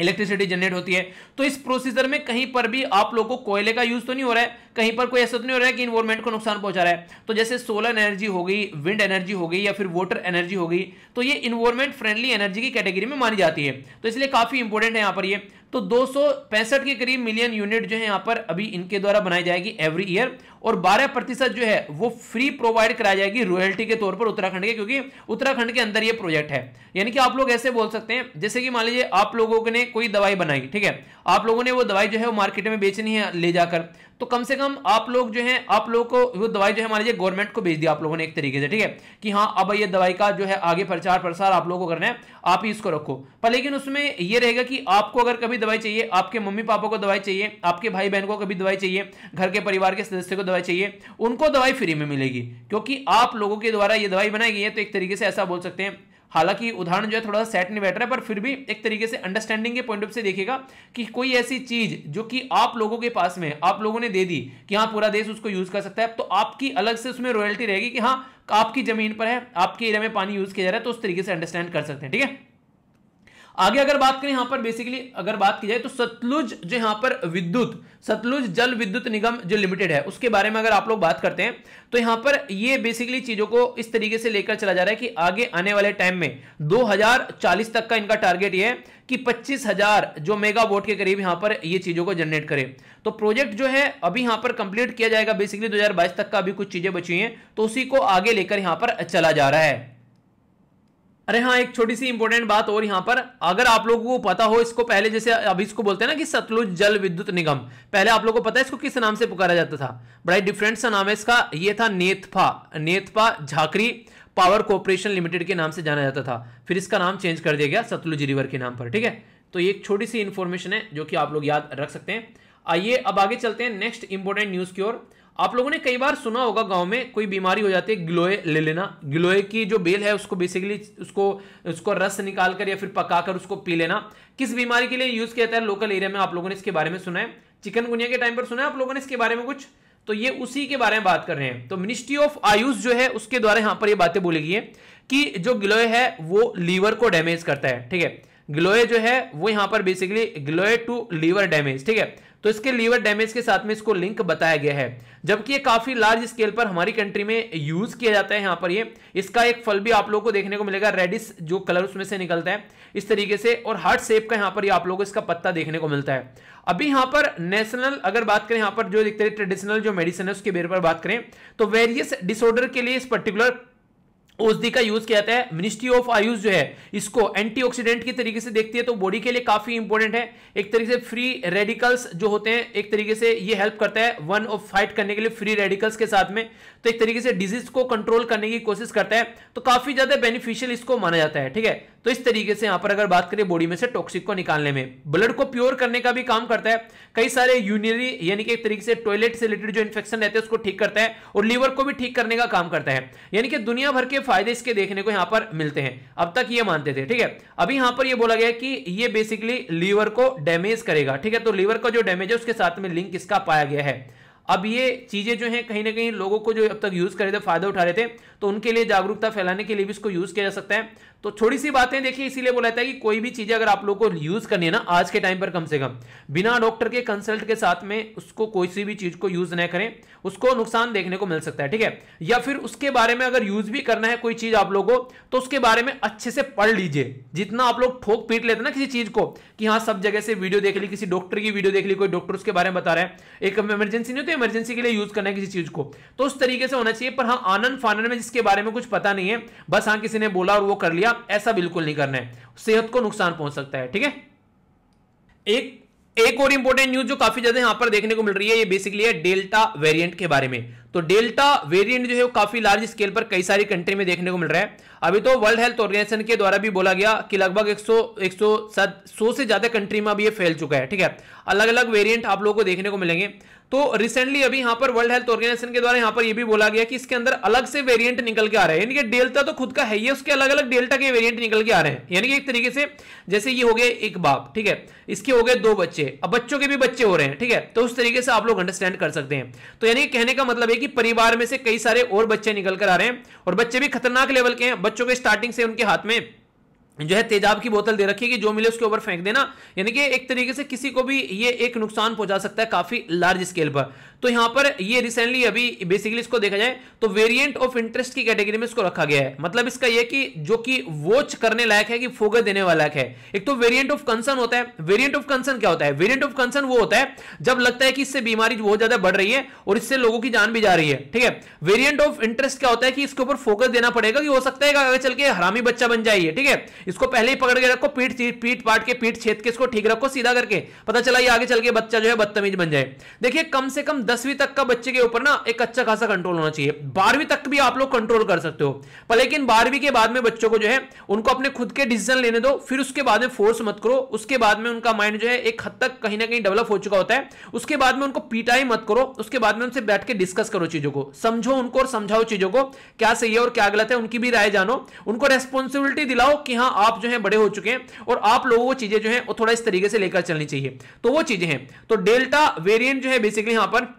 इलेक्ट्रिसिटी जनरेट होती है। तो इस प्रोसीजर में कहीं पर भी आप लोगों को कोयले का यूज तो नहीं हो रहा है, कहीं पर कोई ऐसा तो नहीं हो रहा है कि एनवायरमेंट को नुकसान पहुंचा रहा है। तो जैसे सोलर एनर्जी हो गई, विंड एनर्जी हो गई या फिर वाटर एनर्जी हो गई, तो ये एनवायरमेंट फ्रेंडली एनर्जी की कैटेगरी में मानी जाती है, तो इसलिए काफी इंपॉर्टेंट है यहां पर ये। तो 265 के करीब मिलियन यूनिट जो है यहां पर अभी इनके द्वारा बनाई जाएगी एवरी ईयर, और 12% जो है वो फ्री प्रोवाइड कराई जाएगी रॉयल्टी के तौर पर उत्तराखंड के, क्योंकि उत्तराखंड के अंदर ये प्रोजेक्ट है। यानी कि आप लोग ऐसे बोल सकते हैं जैसे कि मान लीजिए आप लोगों ने कोई दवाई बनाई, ठीक है, आप लोगों ने वो दवाई जो है वो मार्केट में बेचनी है ले जाकर, तो कम से कम आप लोग जो है आप लोगों को वो दवाई जो है मान लीजिए गवर्नमेंट को बेच दिया आप लोगों ने एक तरीके से, ठीक है, कि हाँ अब ये दवाई का जो है आगे प्रचार प्रसार आप लोगों को करना है, आप ही इसको रखो। पर लेकिन उसमें ये रहेगा कि आपको अगर कभी दवाई चाहिए, आपके मम्मी पापा को दवाई चाहिए, आपके भाई बहन को कभी दवाई चाहिए, घर के परिवार के सदस्य को दवाई चाहिए, उनको दवाई फ्री में मिलेगी क्योंकि आप लोगों के द्वारा ये दवाई बनाई गई है। तो एक तरीके से ऐसा बोल सकते हैं, हालांकि उदाहरण जो है थोड़ा सा सेट नहीं बैठ रहा है, पर फिर भी एक तरीके से अंडरस्टैंडिंग के पॉइंट ऑफ से देखिएगा कि कोई ऐसी चीज जो कि आप लोगों के पास में आप लोगों ने दे दी कि हाँ पूरा देश उसको यूज कर सकता है, तो आपकी अलग से उसमें रॉयल्टी रहेगी कि हाँ आपकी जमीन पर है, आपके एरिया में पानी यूज किया जा रहा है, तो उस तरीके से अंडरस्टैंड कर सकते हैं, ठीक है। आगे अगर बात करें यहां पर बेसिकली अगर बात की जाए तो सतलुज जो यहां पर विद्युत सतलुज जल विद्युत निगम जो लिमिटेड है उसके बारे में अगर आप लोग बात करते हैं तो यहां पर ये बेसिकली चीजों को इस तरीके से लेकर चला जा रहा है कि आगे आने वाले टाइम में 2040 तक का इनका टारगेट ये है कि 25,000 जो मेगावाट के करीब यहां पर ये चीजों को जनरेट करे। तो प्रोजेक्ट जो है अभी यहां पर कंप्लीट किया जाएगा बेसिकली 2022 तक का, अभी कुछ चीजें बची हैं तो उसी को आगे लेकर यहां पर चला जा रहा है। अरे हाँ, एक छोटी सी इंपॉर्टेंट बात और यहाँ पर अगर आप लोगों को पता हो, इसको पहले जैसे अभी इसको बोलते हैं ना कि सतलुज जल विद्युत निगम, पहले आप लोगों को पता है इसको किस नाम से पुकारा जाता था, बड़ा डिफरेंट सा नाम है इसका, ये था Nathpa Jhakri power corporation limited के नाम से जाना जाता था, फिर इसका नाम चेंज कर दिया गया सतलुज रिवर के नाम पर, ठीक है। तो ये एक छोटी सी इंफॉर्मेशन है जो कि आप लोग याद रख सकते हैं। आइए अब आगे चलते हैं नेक्स्ट इंपॉर्टेंट न्यूज की ओर। आप लोगों ने कई बार सुना होगा गांव में कोई बीमारी हो जाती है, गिलोय ले लेना, गिलोय की जो बेल है उसको बेसिकली उसको रस निकालकर या फिर पकाकर उसको पी लेना। किस बीमारी के लिए यूज किया जाता है लोकल एरिया में, आप लोगों ने इसके बारे में सुना है, चिकनगुनिया के टाइम पर सुना है आप लोगों ने इसके बारे में कुछ, तो ये उसी के बारे में बात कर रहे हैं। तो मिनिस्ट्री ऑफ आयुष जो है उसके द्वारा यहां पर ये बातें बोली गई है कि जो गिलोय है वो लीवर को डैमेज करता है, ठीक है, गिलोय जो है वो यहां पर basically giloy to liver damage, ठीक है, तो इसके लीवर डैमेज के साथ में इसको लिंक बताया गया है, जबकि ये काफी लार्ज स्केल पर हमारी कंट्री में यूज किया जाता है। यहां पर ये इसका एक फल भी आप लोगों को देखने को मिलेगा, रेडिस जो कलर उसमें से निकलता है इस तरीके से, और हार्ट शेप का यहां पर ये आप लोगों को इसका पत्ता देखने को मिलता है। अभी यहां पर नेशनल अगर बात करें यहां पर जो दिखते हैं ट्रेडिशनल जो मेडिसिन है उसके बेर पर बात करें तो वेरियस डिसऑर्डर के लिए इस पर्टिकुलर औषधि का यूज किया जाता है। मिनिस्ट्री ऑफ आयुष जो है इसको एंटीऑक्सीडेंट की तरीके से देखती है, तो बॉडी के लिए काफी इंपॉर्टेंट है। एक तरीके से फ्री रेडिकल्स जो होते हैं एक तरीके से ये हेल्प करता है वन ऑफ फाइट करने के लिए फ्री रेडिकल्स के साथ में, तो एक तरीके से डिजीज को कंट्रोल करने की कोशिश करता है, तो काफी ज्यादा बेनिफिशियल इसको माना जाता है, ठीक है। तो इस तरीके से यहां पर अगर बात करें बॉडी में से टॉक्सिक को निकालने में, ब्लड को प्योर करने का भी काम करता है, कई सारे यूरिनरी यानी कि एक तरीके से टॉयलेट से रिलेटेड जो इन्फेक्शन रहते हैं उसको ठीक करता है, और लीवर को भी ठीक करने का काम करता है, यानी कि दुनिया भर के फायदे इसके देखने को यहां पर मिलते हैं, अब तक ये मानते थे, ठीक है। अभी यहां पर ये बोला गया कि ये बेसिकली लीवर को डैमेज करेगा, ठीक है, तो लीवर का जो डैमेज है उसके साथ में लिंक इसका पाया गया है। अब ये चीजें जो हैं कहीं ना कहीं लोगों को जो अब तक यूज कर रहे थे, फायदा उठा रहे थे, तो उनके लिए जागरूकता फैलाने के लिए भी इसको यूज किया जा सकता है। तो थोड़ी सी बातें देखिए, इसीलिए बोला जाता है कि कोई भी चीजें अगर आप लोगों को यूज करनी है ना आज के टाइम पर, कम से कम बिना डॉक्टर के कंसल्ट के साथ में उसको कोई सी भी चीज को यूज न करें, उसको नुकसान देखने को मिल सकता है, ठीक है। या फिर उसके बारे में अगर यूज भी करना है कोई चीज आप लोगों को, तो उसके बारे में अच्छे से पढ़ लीजिए। जितना आप लोग ठोक पीट लेते ना किसी चीज को कि हाँ सब जगह से वीडियो देख ली, किसी डॉक्टर की वीडियो देख ली, कोई डॉक्टर उसके बारे में बता रहा है, एक इमरजेंसी नहीं होती, इमरजेंसी के लिए यूज करना है किसी चीज को, तो उस तरीके से होना चाहिए। पर हाँ आनंद फानन में जिसके बारे में कुछ पता नहीं है, बस हाँ किसी ने बोला और वो कर लिया, ऐसा बिल्कुल नहीं करना है, सेहत को नुकसान पहुंच सकता है, ठीक है। एक और इंपॉर्टेंट न्यूज जो काफी ज्यादा यहां पर देखने को मिल रही है, ये बेसिकली है डेल्टा वेरिएंट के बारे में। तो डेल्टा वेरिएंट जो है वो काफी लार्ज स्केल पर कई सारी कंट्री में देखने को मिल रहा है। अभी तो वर्ल्ड हेल्थ ऑर्गेनाइजेशन के द्वारा भी बोला गया कि लगभग 100 से ज्यादा कंट्री में अभी ये फैल चुका है, ठीक है। अलग अलग वेरिएंट आप लोगों को देखने को मिलेंगे। तो रिसेंटली अभी यहां पर वर्ल्ड हेल्थ ऑर्गेनाइजेशन के द्वारा यहां पर ये भी बोला गया कि इसके अंदर अलग से वेरिएंट निकल के आ रहे हैं, यानी कि डेल्टा तो खुद का है ही, उसके अलग अलग डेल्टा के वेरिएंट निकल के आ रहे हैं। यानी कि एक तरीके से जैसे ये हो गए एक बाप, ठीक है, इसके हो गए दो बच्चे, अब बच्चों के भी बच्चे हो रहे हैं, ठीक है, तो उस तरीके से आप लोग अंडरस्टैंड कर सकते हैं। तो यानी कहने का मतलब है कि परिवार में से कई सारे और बच्चे निकल कर आ रहे हैं, और बच्चे भी खतरनाक लेवल के हैं। बच्चों के स्टार्टिंग से उनके हाथ में जो है तेजाब की बोतल दे रखी है कि जो मिले उसके ऊपर फेंक देना, यानी कि एक तरीके से किसी को भी ये एक नुकसान पहुंचा सकता है काफी लार्ज स्केल पर। तो यहां पर ये रिसेंटली अभी बेसिकली इसको देखा जाए तो वेरिएंट ऑफ इंटरेस्ट की कैटेगरी में इसको रखा गया है। मतलब इसका ये कि जो कि वॉच करने लायक है, कि फोकस देने वाला है। एक तो वेरिएंट ऑफ कंसर्न होता है। वेरिएंट ऑफ कंसर्न क्या होता है? वेरिएंट ऑफ कंसर्न वो होता है जब लगता है कि इससे बीमारी बहुत ज्यादा बढ़ रही है और इससे लोगों की जान भी जा रही है, ठीक है। वेरिएंट ऑफ इंटरेस्ट क्या होता है कि इसके ऊपर फोकस देना पड़ेगा कि हो सकता है आगे चल के हरामी बच्चा बन जाइए, ठीक है, इसको पहले ही पकड़ के रखो, पीट पाट के, पीट छेद के इसको ठीक रखो, सीधा करके, पता चला ये आगे चल के बच्चा जो है बदतमीज बन जाए। देखिए कम से कम 10वीं तक का बच्चे के ऊपर ना एक अच्छा खासा कंट्रोल होना चाहिए। 12वीं तक भी आप लोग कंट्रोल कर सकते हो, पर लेकिन 12वीं के बाद में बच्चों को जो है उनको अपने खुद के डिसीजन लेने दो, फिर उसके बाद में फोर्स मत करो। उसके बाद में उनका माइंड जो है एक हद तक कहीं ना कहीं डेवलप हो चुका होता है, उसके बाद में उनको पीटाई मत करो, उसके बाद में उनसे बैठ के डिस्कस करो, चीजों को समझो उनको और समझाओ चीजों को क्या सही है और क्या गलत है, उनकी भी राय जानो, उनको रेस्पॉन्सिबिलिटी दिलाओ कि हाँ आप जो है बड़े हो चुके हैं और आप लोगों को चीजें जो है वो थोड़ा इस तरीके से लेकर चलनी चाहिए। तो वो चीजें हैं। तो डेल्टा वेरिएंट जो है बेसिकली यहां पर,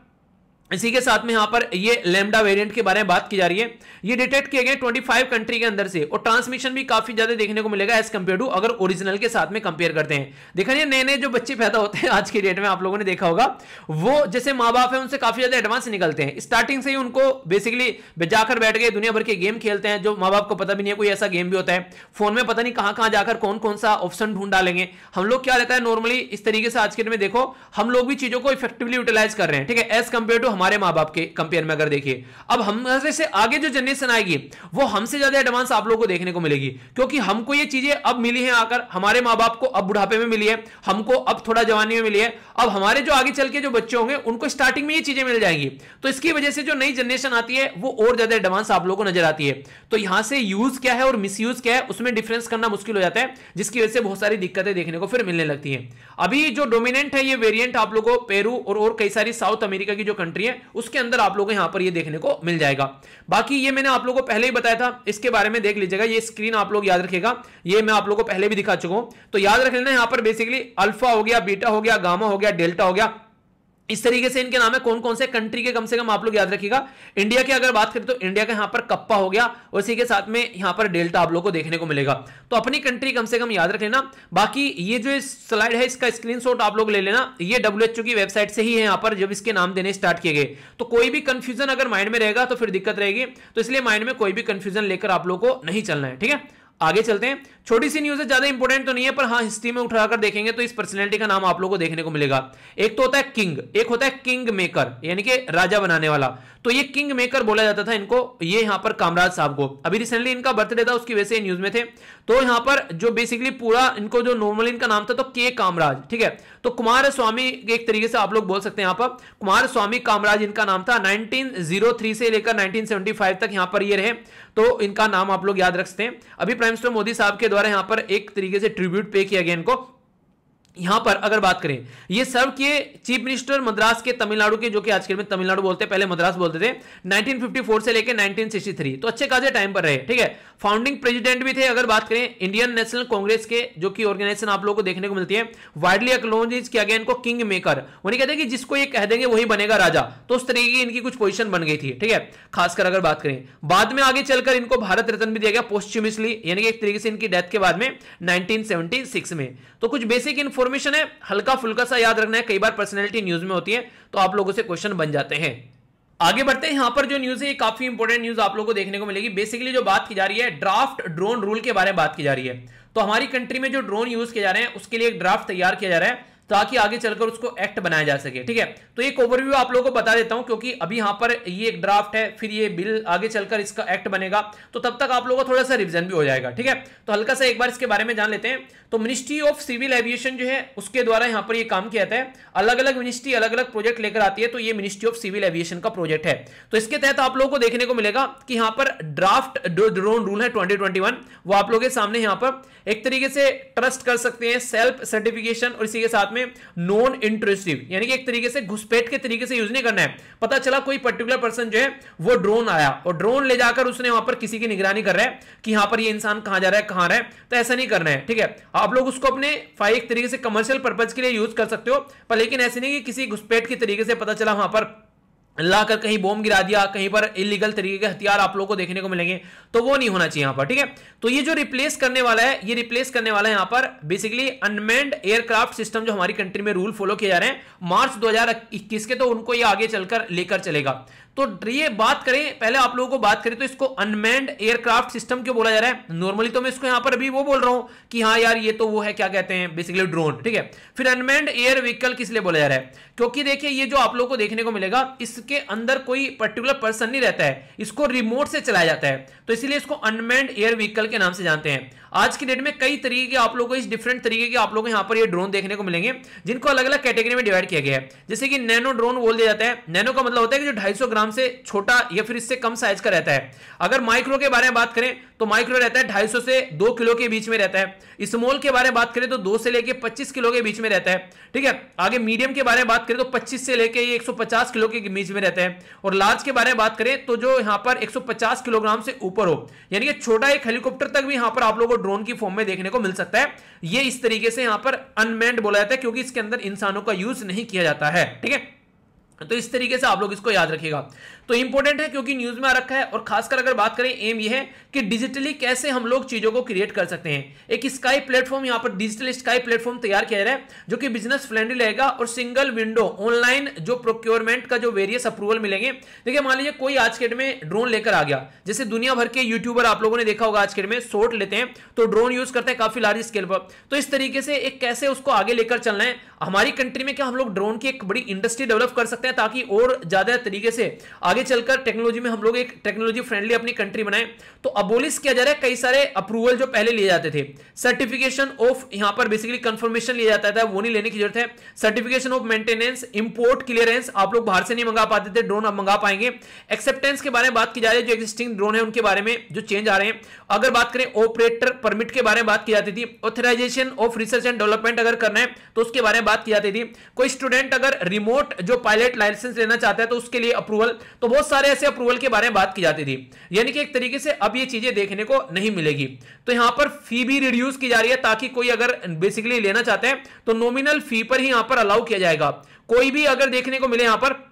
इसी के साथ में यहां पर ये लैम्डा वेरिएंट के बारे में बात की जा रही है। ये डिटेक्ट किए गए 25 कंट्री के अंदर से, और ट्रांसमिशन भी काफी ज्यादा देखने को मिलेगा एज कंपेयर टू अगर ओरिजिनल के साथ में कंपेयर करते हैं। देखा नहीं, नए नए जो बच्चे पैदा होते हैं आज की डेट में आप लोगों ने देखा होगा, वो जैसे माँ बाप है उनसे काफी ज्यादा एडवांस निकलते हैं। स्टार्टिंग से ही उनको बेसिकली जाकर बैठ गए दुनिया भर के गेम खेलते हैं, जो माँ बाप को पता भी नहीं है। कोई ऐसा गेम भी होता है फोन में, पता नहीं कहाँ कहाँ जाकर कौन कौन सा ऑप्शन ढूंढ डालेंगे। हम लोग क्या रहता है नॉर्मली इस तरीके से आज के डेट में देखो, हम लोग भी चीजों को इफेक्टिवली यूटिलाइज कर रहे हैं, ठीक है, एज कंपेयर टू हमारे माँ बाप के कंपेयर में अगर देखिए। अब हमसे से आगे जो जनरेशन आएगी वो हमसे ज्यादा एडवांस आप लोगों को देखने को मिलेगी, क्योंकि हमको ये चीजें अब मिली हैं आकर, हमारे माँ बाप को अब बुढ़ापे में मिली है, हमको अब थोड़ा जवानी में मिली है। अब हमारे जो आगे चल के जो बच्चे होंगे उनको स्टार्टिंग में ये चीजें मिल जाएंगी, तो इसकी वजह से जो नई जनरेशन आती है वो और ज्यादा एडवांस आप लोगों को नजर आती है। तो यहां से यूज क्या है और मिसयूज क्या है उसमें डिफरेंस करना मुश्किल हो जाता है, जिसकी वजह से बहुत सारी दिक्कतें देखने को फिर मिलने लगती है। अभी जो डोमिनेंट है ये वेरिएंट आप लोगों को पेरू और कई सारी साउथ अमेरिका की जो कंट्री है उसके अंदर आप लोगों को यहां पर ये देखने को मिल जाएगा। बाकी ये मैंने आप लोगों को पहले ही बताया था, इसके बारे में देख लीजिएगा, ये स्क्रीन आप लोग याद रखिएगा, ये मैं आप लोगों को पहले भी दिखा चुका हूं। तो याद रख लेना, यहां पर बेसिकली अल्फा हो गया, बीटा हो गया, गामा हो गया, डेल्टा हो गया, इस तरीके से इनके नाम है। कौन कौन से कंट्री के कम से कम आप लोग याद रखिएगा। इंडिया की अगर बात करें तो इंडिया का यहां पर कप्पा हो गया, और इसी के साथ में यहां पर डेल्टा आप लोग को देखने को मिलेगा। तो अपनी कंट्री कम से कम याद रख लेना। बाकी ये जो स्लाइड है इसका स्क्रीनशॉट आप लोग ले लेना, ये WHO की वेबसाइट से ही है यहां पर जब इसके नाम देने स्टार्ट किए गए। तो कोई भी कंफ्यूजन अगर माइंड में रहेगा तो फिर दिक्कत रहेगी, तो इसलिए माइंड में कोई भी कंफ्यूजन लेकर आप लोग को नहीं चलना है, ठीक है। आगे चलते हैं। छोटी सी न्यूज है, ज्यादा इंपॉर्टेंट तो नहीं है, पर हाँ हिस्ट्री में उठाकर देखेंगे तो इस पर्सनैलिटी का नाम आप लोगों को देखने को मिलेगा। एक तो होता है किंग, एक होता है किंग मेकर, यानी कि राजा बनाने वाला। तो ये किंग मेकर बोला जाता था इनको, ये यहां पर कामराज साहब को। अभी रिसेंटली इनका बर्थडे था, उसकी वजह से न्यूज में थे। तो यहां पर जो बेसिकली पूरा इनको जो नॉर्मली इनका नाम था तो के कामराज, ठीक है, तो कुमार स्वामी एक तरीके से आप लोग बोल सकते हैं। यहाँ पर कुमार स्वामी कामराज इनका नाम था। 1903 से लेकर 1975 तक यहाँ पर ये रहे, तो इनका नाम आप लोग याद रखते हैं। अभी प्राइम मिनिस्टर मोदी साहब के द्वारा यहां पर एक तरीके से ट्रिब्यूट पे किया गया इनको, यहां पर अगर बात करें, ये सर्व किए चीफ मिनिस्टर मद्रास के, तमिलनाडु के, जो कि आजकल में तमिलनाडु बोलते हैं, पहले मद्रास बोलते थे, 1954 से लेकर 1963, तो अच्छे खासे टाइम पर रहे। ठीक है, फाउंडिंग प्रेसिडेंट भी थे। अगर बात करें इंडियन नेशनल कांग्रेस के, जो कि ऑर्गेनाइजेशन आप लोगों को देखने को मिलती है, वाइडली एक्नॉलेज किया गया इनको किंग मेकर, उन्हें कहते हैं कि जिसको ये कह देंगे वही बनेगा राजा, तो उस तरीके की इनकी कुछ पोजिशन बन गई थी। ठीक है, खासकर अगर बात करें बाद में आगे चलकर इनको भारत रत्न भी दिया गया पोस्ट्यूमसली, यानी कि एक तरीके से इनकी डेथ के बाद में 1976 में। तो कुछ बेसिक इन्फॉर्मेशन है, हल्का फुल्का सा याद रखना है, कई बार पर्सनैलिटी न्यूज में होती है तो आप लोगों से क्वेश्चन बन जाते हैं। आगे बढ़ते हैं, यहां पर जो न्यूज है ये काफी इंपॉर्टेंट न्यूज आप लोगों को देखने को मिलेगी। बेसिकली जो बात की जा रही है ड्राफ्ट ड्रोन रूल के बारे में बात की जा रही है, तो हमारी कंट्री में जो ड्रोन यूज किए जा रहे हैं उसके लिए एक ड्राफ्ट तैयार किया जा रहा है ताकि आगे चलकर उसको एक्ट बनाया जा सके। ठीक है, तो एक ओवरव्यू आप लोगों को बता देता हूं, क्योंकि अभी यहां पर ये एक ड्राफ्ट है, फिर ये बिल आगे चलकर इसका एक्ट बनेगा, तो तब तक आप लोगों को थोड़ा सा रिवीजन भी हो जाएगा। ठीक है, तो हल्का सा एक बार इसके बारे में जान लेते हैं। तो मिनिस्ट्री ऑफ सिविल एविएशन जो है उसके द्वारा यहां पर ये काम किया जाता है, अलग अलग मिनिस्ट्री अलग अलग प्रोजेक्ट लेकर आती है, तो ये मिनिस्ट्री ऑफ सिविल एविएशन का प्रोजेक्ट है। तो इसके तहत आप लोगों को देखने को मिलेगा कि यहां पर ड्राफ्ट ड्रोन रूल है 2021, वो आप लोगों के सामने यहां पर एक तरीके से ट्रस्ट कर सकते हैं, सेल्फ सर्टिफिकेशन और इसी के साथ में नॉन इंट्रूसिव, यानी कि एक तरीके से घुसपैठ के तरीके से यूज नहीं करना है। पता चला कोई पर्टिकुलर पर्सन जो है वो ड्रोन आया और ड्रोन ले जाकर उसने वहां पर किसी की निगरानी कर रहा है कि यहां पर ये इंसान कहां जा रहा है कहां रहा है, तो ऐसा नहीं करना है। ठीक है, आप लोग उसको अपने एक तरीके से कमर्शियल पर्पज के लिए यूज कर सकते हो, पर लेकिन ऐसे नहीं कि किसी घुसपैठ के तरीके से पता चला वहां पर लाकर कहीं बॉम्ब गिरा दिया, कहीं पर इलीगल तरीके के हथियार आप लोगों को देखने को मिलेंगे, तो वो नहीं होना चाहिए यहां पर। ठीक है, तो ये जो रिप्लेस करने वाला है, ये रिप्लेस करने वाला है यहां पर बेसिकली अनमैन्ड एयरक्राफ्ट सिस्टम, जो हमारी कंट्री में रूल फॉलो किए जा रहे हैं मार्च 2021 के, तो उनको ये आगे चलकर लेकर चलेगा। तो ये बात करें, पहले आप लोगों को बात करें तो इसको अनमैन्ड एयरक्राफ्ट सिस्टम क्यों बोला जा रहा है, नॉर्मली तो मैं इसको यहां पर अभी वो बोल रहा हूं कि हाँ यार ये तो वो है, क्या कहते हैं बेसिकली ड्रोन। ठीक है, फिर अनमैन्ड एयर व्हीकल किस लिए बोला जा रहा है, क्योंकि देखिए ये जो आप लोगों को देखने को मिलेगा इसके अंदर कोई पर्टिकुलर पर्सन नहीं रहता है, इसको रिमोट से चलाया जाता है, तो इसीलिए इसको अनमैन्ड एयर व्हीकल के नाम से जानते हैं। आज की डेट में कई तरीके के आप लोगों को, इस डिफरेंट तरीके के आप लोगों को यहां पर ये ड्रोन देखने को मिलेंगे, जिनको अलग अलग कैटेगरी में डिवाइड किया गया है, जैसे कि नैनो ड्रोन बोल दिया जाता है। नैनो का मतलब होता है कि जो 250 ग्राम से छोटा या फिर इससे कम साइज का रहता है। अगर माइक्रो के बारे में बात करें तो माइक्रो रहता है 250 से 2 किलो के बीच में रहता है। स्मॉल के बारे में बात करें तो 2 से लेके 25 किलो के बीच में रहता है। ठीक है, आगे मीडियम के बारे में बात करें तो 25 से लेके 150 किलो के बीच में रहता है, और लार्ज के बारे में बात करें तो जो यहां पर 150 किलोग्राम से ऊपर हो, यानी कि छोटा एक हेलीकॉप्टर तक भी यहां पर आप लोगों को ड्रोन की फॉर्म में देखने को मिल सकता है। ये इस तरीके से यहां पर अनमैन्ड बोला जाता है, क्योंकि इसके अंदर इंसानों का यूज नहीं किया जाता है। ठीक है, तो इस तरीके से आप लोग इसको याद रखिएगा, तो इंपॉर्टेंट है क्योंकि न्यूज में आ रखा है। और खासकर अगर बात करें, एम ये है कि डिजिटली कैसे हम लोग चीजों को क्रिएट कर सकते हैं। एक स्काई प्लेटफॉर्म यहाँ पर डिजिटल स्काई प्लेटफॉर्म तैयार किया जा रहा है, जो कि बिजनेस फ्रेंडली रहेगा और सिंगल विंडो ऑनलाइन जो प्रोक्योरमेंट का जो वेरियस अप्रूवल मिलेंगे। देखिए मान लीजिए कोई आज के डेट में ड्रोन लेकर आ गया, जैसे दुनिया भर के यूट्यूबर आप लोगों ने देखा होगा आज के डेट में शॉर्ट लेते हैं तो ड्रोन यूज करते हैं काफी लार्ज स्केल पर, तो इस तरीके से एक कैसे उसको आगे लेकर चलना है। हमारी कंट्री में क्या हम लोग ड्रोन की एक बड़ी इंडस्ट्री डेवलप कर सकते हैं, ताकि और ज्यादा तरीके से आगे चलकर टेक्नोलॉजी में हम लोग एक टेक्नोलॉजी फ्रेंडली अपनी कंट्री बनाएं। तो अबोलिश किया जा रहा है कई सारे अप्रूवल जो पहले लिए जाते थे, सर्टिफिकेशन ऑफ यहां पर बेसिकली कंफर्मेशन लिया जाता था, वो नहीं लेने की जरूरत है। Certification of maintenance, import clearance, आप लोग बाहर से नहीं मंगा पाते थे, ड्रोन आप मंगा पाएंगे। एक्सेप्टेंस के बारे में बात की जा रही है, जो एक्जिस्टिंग ड्रोन है उनके बारे में जो चेंज आ रहे हैं। अगर बात करें ऑपरेटर परमिट के बारे में बात की जाती थी, authorisation of research and development अगर करना है तो उसके बारे में बात की जाती थी। कोई स्टूडेंट अगर रिमोट जो पायलट लाइसेंस लेना चाहता है तो उसके लिए अप्रूवल, तो बहुत सारे ऐसे अप्रूवल के बारे में बात की जाती थी, यानी कि एक तरीके से अब ये चीजें देखने को नहीं मिलेगी। तो यहां पर फी भी रिड्यूस की जा रही है, ताकि कोई अगर बेसिकली लेना चाहते हैं तो नॉमिनल फी पर ही यहां पर अलाउ किया जाएगा। कोई भी अगर देखने को मिले, यहां पर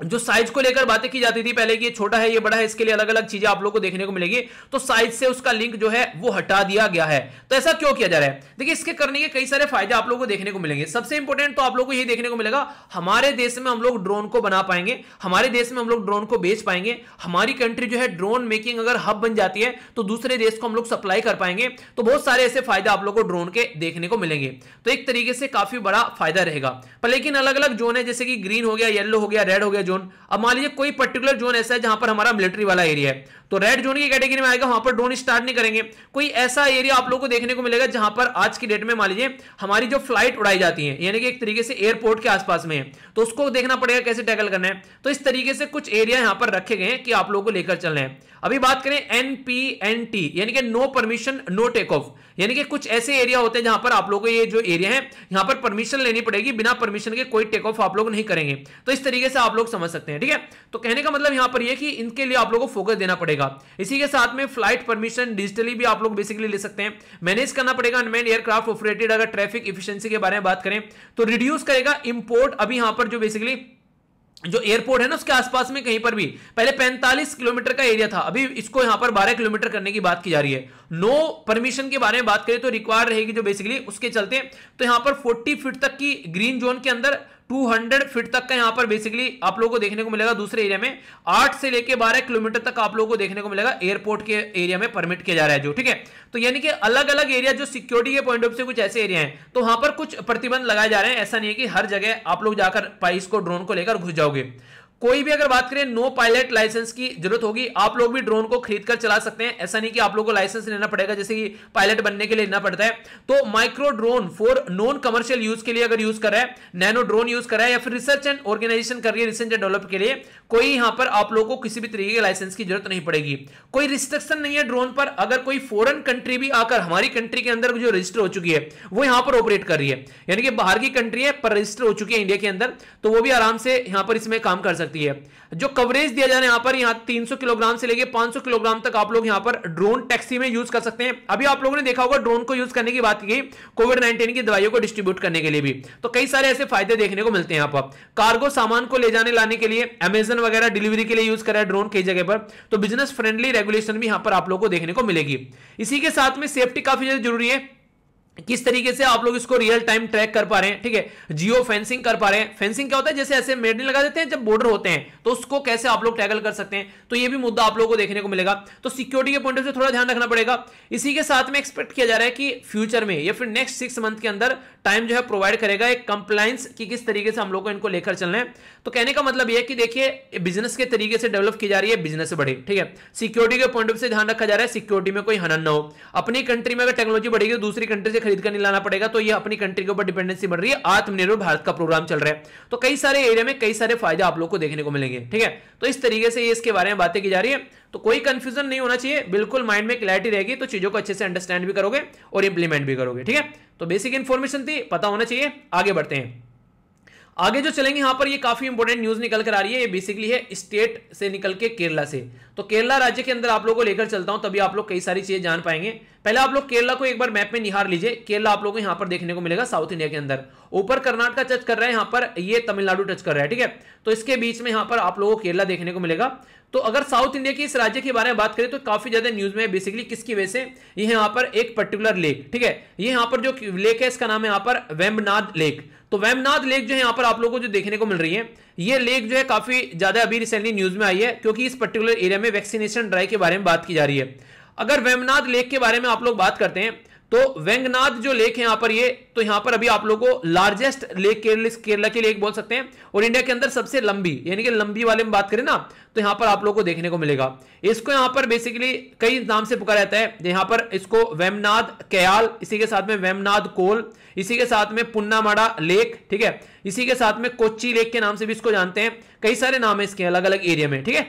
जो साइज को लेकर बातें की जाती थी पहले कि ये छोटा है ये बड़ा है, इसके लिए अलग अलग चीजें आप लोगों को देखने को मिलेगी, तो साइज से उसका लिंक जो है वो हटा दिया गया है। तो ऐसा क्यों किया जा रहा है? देखिए इसके करने के कई सारे फायदे आप लोगों को देखने को मिलेंगे। सबसे इंपॉर्टेंट तो आप लोगों को ये देखने को मिलेगा, हमारे देश में हम लोग ड्रोन को बना पाएंगे, हमारे देश में हम लोग ड्रोन को बेच पाएंगे। हमारी कंट्री जो है ड्रोन मेकिंग अगर हब बन जाती है तो दूसरे देश को हम लोग सप्लाई कर पाएंगे। तो बहुत सारे ऐसे फायदे आप लोगों को ड्रोन के देखने को मिलेंगे, तो एक तरीके से काफी बड़ा फायदा रहेगा। पर लेकिन अलग अलग जोन है, जैसे कि ग्रीन हो गया, येलो हो गया, रेड हो गया, जोन। अब मान लीजिए कोई पर्टिकुलर जोन ऐसा है जहां पर हमारा मिलिट्री वाला एरिया है, तो रेड जोन की कैटेगरी में आएगा, वहां पर ड्रोन स्टार्ट नहीं करेंगे। कोई ऐसा एरिया आप लोगों को देखने को मिलेगा जहां पर आज की डेट में मान लीजिए हमारी जो फ्लाइट उड़ाई जाती है, यानी कि एक तरीके से एयरपोर्ट के आसपास में है, तो उसको देखना पड़ेगा कैसे टैकल करना है। तो इस तरीके से कुछ एरिया यहां पर रखे गए हैं कि आप लोगों को लेकर चलना है। अभी बात करें NPNT यानी कि no permission no take off, यानी कि कुछ ऐसे एरिया होते हैं जहां पर आप लोगों को ये जो एरिया है यहां पर परमिशन लेनी पड़ेगी, बिना परमिशन के कोई टेक ऑफ आप लोग नहीं करेंगे। तो इस तरीके से आप लोग समझ सकते हैं, ठीक है। तो कहने का मतलब यहां पर ये कि इनके लिए आप लोगों को फोकस देना पड़ेगा। इसी के साथ में फ्लाइट परमिशन डिजिटली भी आप लोग बेसिकली ले सकते हैं, मैनेज करना पड़ेगा। अनमैन्ड एयरक्राफ्ट ऑपरेटेड अगर ट्रैफिक इफिशिएंसी के बारे में बात करें तो रिड्यूस करेगा इंपोर्ट। अभी यहां पर जो बेसिकली जो एयरपोर्ट है ना उसके आसपास में कहीं पर भी पहले 45 किलोमीटर का एरिया था, अभी इसको यहां पर 12 किलोमीटर करने की बात की जा रही है। नो परमिशन के बारे में बात करें तो रिक्वायर रहेगी जो बेसिकली उसके चलते, तो यहां पर 40 फीट तक की ग्रीन जोन के अंदर 200 फीट तक का यहां पर बेसिकली आप लोगों को देखने को मिलेगा। दूसरे एरिया में 8 से लेकर 12 किलोमीटर तक आप लोगों को देखने को मिलेगा एयरपोर्ट के एरिया में परमिट किया जा रहा है जो, ठीक है। तो यानी कि अलग अलग एरिया जो सिक्योरिटी के पॉइंट ऑफ से कुछ ऐसे एरिया हैं तो वहां पर कुछ प्रतिबंध लगाए जा रहे हैं। ऐसा नहीं है कि हर जगह आप लोग जाकर पाइस को ड्रोन को लेकर घुस जाओगे। कोई भी अगर बात करें नो पायलट लाइसेंस की जरूरत होगी, आप लोग भी ड्रोन को खरीद कर चला सकते हैं। ऐसा नहीं कि आप लोगों को लाइसेंस लेना पड़ेगा जैसे कि पायलट बनने के लिए लेना पड़ता है। तो micro drone for non commercial use के लिए अगर यूज कर रहा है, नैनो ड्रोन यूज कर रहा है या फिर रिसर्च एंड ऑर्गेनाइजेशन कर रही है रिसर्च एंड डेवलप के लिए, कोई यहां पर आप लोगों को किसी भी तरीके के लाइसेंस की जरूरत नहीं पड़ेगी। कोई रिस्ट्रिक्शन नहीं है ड्रोन पर। अगर कोई फॉरेन कंट्री भी आकर हमारी कंट्री के अंदर जो रजिस्टर हो चुकी है वो यहां पर ऑपरेट कर रही है, यानी कि बाहर की कंट्री है पर रजिस्टर हो चुकी है इंडिया के अंदर, तो वो भी आराम से यहां पर इसमें काम कर सकते है। जो कवरेज दिया जा रहा है यहां पर, यहां 300 किलोग्राम से लेके 500 किलोग्राम तक आप लोग यहां पर ड्रोन टैक्सी में यूज कर सकते हैं। अभी आप लोगों ने देखा होगा ड्रोन को यूज करने की बात की कोविड-19 की दवाइयों को डिस्ट्रीब्यूट करने के लिए भी, तो कई सारे ऐसे फायदे देखने को मिलते हैं। यहां पर कार्गो सामान को ले जाने लाने के लिए अमेजन वगैरह डिलीवरी के लिए यूज कर रहा है ड्रोन कई जगह पर, तो बिजनेस फ्रेंडली रेगुलेशन भी यहां पर आप लोगों को देखने को मिलेगी। इसी के साथ में सेफ्टी काफी ज्यादा जरूरी है, किस तरीके से आप लोग इसको रियल टाइम ट्रैक कर पा रहे हैं, ठीक है। जियो फेंसिंग कर पा रहे हैं। फेंसिंग क्या होता है, जैसे ऐसे मेडल लगा देते हैं जब बॉर्डर होते हैं, तो उसको कैसे आप लोग टैकल कर सकते हैं, तो ये भी मुद्दा आप लोगों को देखने को मिलेगा। तो सिक्योरिटी के पॉइंट ऑफ व्यू थोड़ा ध्यान रखना पड़ेगा। इसी के साथ में एक्सपेक्ट किया जा रहा है कि फ्यूचर में या फिर नेक्स्ट 6 मंथ के अंदर टाइम जो है प्रोवाइड करेगा एक कंप्लायंस की किस तरीके से हम लोग को इनको लेकर चलना है। तो कहने का मतलब यह है कि देखिए बिजनेस के तरीके से डेवलप की जा रही है, बिजनेस बढ़े, ठीक है। सिक्योरिटी के पॉइंट ऑफ व्यू से ध्यान रखा जा रहा है सिक्योरिटी में कोई हनन ना हो। अपनी कंट्री में अगर टेक्नोलॉजी बढ़ेगी तो दूसरी कंट्री से खरीद कर नहीं लाना पड़ेगा, तो ये अपनी कंट्री के ऊपर डिपेंडेंसी बढ़ रही है। आत्मनिर्भर भारत का प्रोग्राम चल रहा है, तो कई सारे एरिया में कई सारे फायदे आप लोग को देखने को मिलेंगे, ठीक है। तो इस तरीके से ये इसके बारे में बातें की जा रही है, तो कोई कंफ्यूजन नहीं होना चाहिए, बिल्कुल माइंड में क्लैरिटी रहेगी तो चीजों को अच्छे से अंडरस्टैंड भी करोगे और इंप्लीमेंट भी करोगे, ठीक है। तो बेसिक इंफॉर्मेशन थी, पता होना चाहिए। आगे बढ़ते हैं। आगे जो चलेंगे यहां पर ये काफी इंपॉर्टेंट न्यूज निकल कर आ रही है, ये बेसिकली है स्टेट से निकल के केरला से। तो केरला राज्य के अंदर आप लोगों को लेकर चलता हूं, तभी आप लोग कई सारी चीजें जान पाएंगे। पहले आप लोग केरला को एक बार मैप में निहार लीजिए। केरला आप लोगों को यहां पर देखने को मिलेगा साउथ इंडिया के अंदर। ऊपर कर्नाटक टच कर रहा है, यहां पर ये तमिलनाडु टच कर रहा है, ठीक है। तो इसके बीच में यहां पर आप लोगों को केरला देखने को मिलेगा। तो अगर साउथ इंडिया के इस राज्य के बारे में बात करें तो काफी ज्यादा न्यूज में बेसिकली किसकी वजह से, ये यहां पर एक पर्टिकुलर लेक, ठीक है। ये यहां पर जो लेक है इसका नाम है यहां पर वेम्बनाद लेक। तो वेम्बनाद लेक जो है यहां पर आप लोगों को जो देखने को मिल रही है, ये लेक जो है काफी ज्यादा अभी रिसेंटली न्यूज में आई है, क्योंकि इस पर्टिकुलर एरिया में वैक्सीनेशन ड्राइव के बारे में बात की जा रही है। अगर वेम्बनाद लेक के बारे में आप लोग बात करते हैं तो वेंगनाद जो लेक है यहां पर, ये तो यहां पर अभी आप लोगों को लार्जेस्ट लेक केरला की लेक बोल सकते हैं, और इंडिया के अंदर सबसे लंबी, यानी कि लंबी वाले में बात करें ना तो यहां पर आप लोगों को देखने को मिलेगा। इसको यहां पर बेसिकली कई नाम से पुकारा जाता है। यहां पर इसको वेम्बनाद कयाल, इसी के साथ में वेम्बनाद कोल, इसी के साथ में पुन्नामाड़ा लेक, ठीक है। इसी के साथ में कोच्चि लेक के नाम से भी इसको जानते हैं, कई सारे नाम है इसके अलग अलग एरिया में, ठीक है।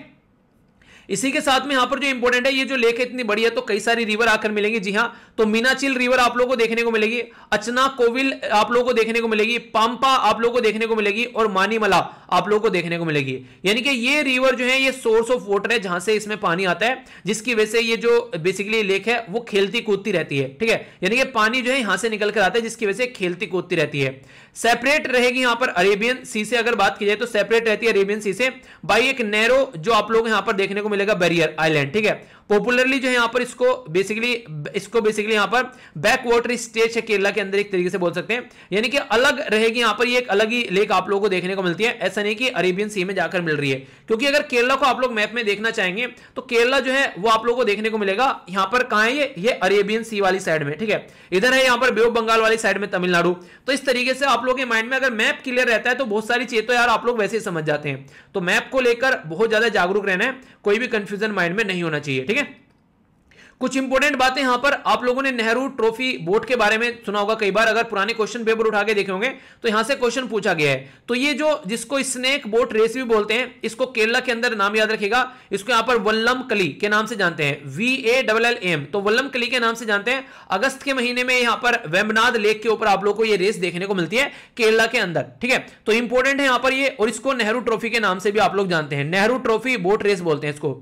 इसी के साथ में यहां पर जो इंपॉर्टेंट है, ये जो लेक है इतनी बड़ी है तो कई सारी रिवर आकर मिलेंगी। जी हां, तो मीनाचिल रिवर आप लोगों को देखने को मिलेगी, अचना कोविल आप लोगों को देखने को मिलेगी, पांपा आप लोगों को देखने को मिलेगी और मानीमला आप लोगों को देखने को मिलेगी। यानी कि ये रिवर जो है ये सोर्स ऑफ वाटर है जहां से इसमें पानी आता है, जिसकी वजह से ये जो बेसिकली लेक है वो खेलती कूदती रहती है, ठीक है। यानी कि पानी जो है यहां से निकल कर आता है, जिसकी वजह से खेलती कूदती रहती है। सेपरेट रहेगी यहां पर अरेबियन सी से, अगर बात की जाए तो सेपरेट रहती है अरेबियन सी से बाई एक नैरो, जो आप लोग यहां पर देखने को मिलेगा बैरियर आइलैंड, ठीक है। पॉपुलरली जो है यहाँ पर इसको बेसिकली यहाँ पर बैक वाटर स्टेट है केरला के अंदर, एक तरीके से बोल सकते हैं, यानी कि अलग रहेगी यहाँ पर, ये एक अलग ही लेक आप लोगों को देखने को मिलती है। ऐसा नहीं कि अरेबियन सी में जाकर मिल रही है, क्योंकि अगर केरला को आप लोग मैप में देखना चाहेंगे तो केरला जो है वो आप लोगों को देखने को मिलेगा यहाँ पर, कहाँ है ये अरेबियन सी वाली साइड में, ठीक है, इधर है यहाँ पर बे ऑफ बंगाल वाली साइड में तमिलनाडु। तो इस तरीके से आप लोगों के माइंड में अगर मैप क्लियर रहता है तो बहुत सारी चीजें तो यार आप लोग वैसे ही समझ जाते हैं। तो मैप को लेकर बहुत ज्यादा जागरूक रहना है, कोई भी कंफ्यूजन माइंड में नहीं होना चाहिए, ठीक है। कुछ इंपोर्टेंट बातें यहां पर, आप लोगों ने नेहरू ट्रॉफी बोर्ड के बारे में सुना होगा कई बार, अगर पुराने क्वेश्चन पेपर उठा के देखे होंगे तो यहां से क्वेश्चन पूछा गया है। तो ये जो जिसको स्नेक बोट रेस भी बोलते हैं, इसको केरला के अंदर नाम याद रखेगा, इसको यहां पर वल्लम कली के नाम से जानते हैं, VALLM, तो वल्लम कली के नाम से जानते हैं। अगस्त के महीने में यहां पर वेम्बनाद लेक के ऊपर आप लोग को यह रेस देखने को मिलती है केरला के अंदर, ठीक है। तो इंपोर्टेंट है यहां पर ये, और इसको नेहरू ट्रॉफी के नाम से भी आप लोग जानते हैं, नेहरू ट्रॉफी बोट रेस बोलते हैं इसको।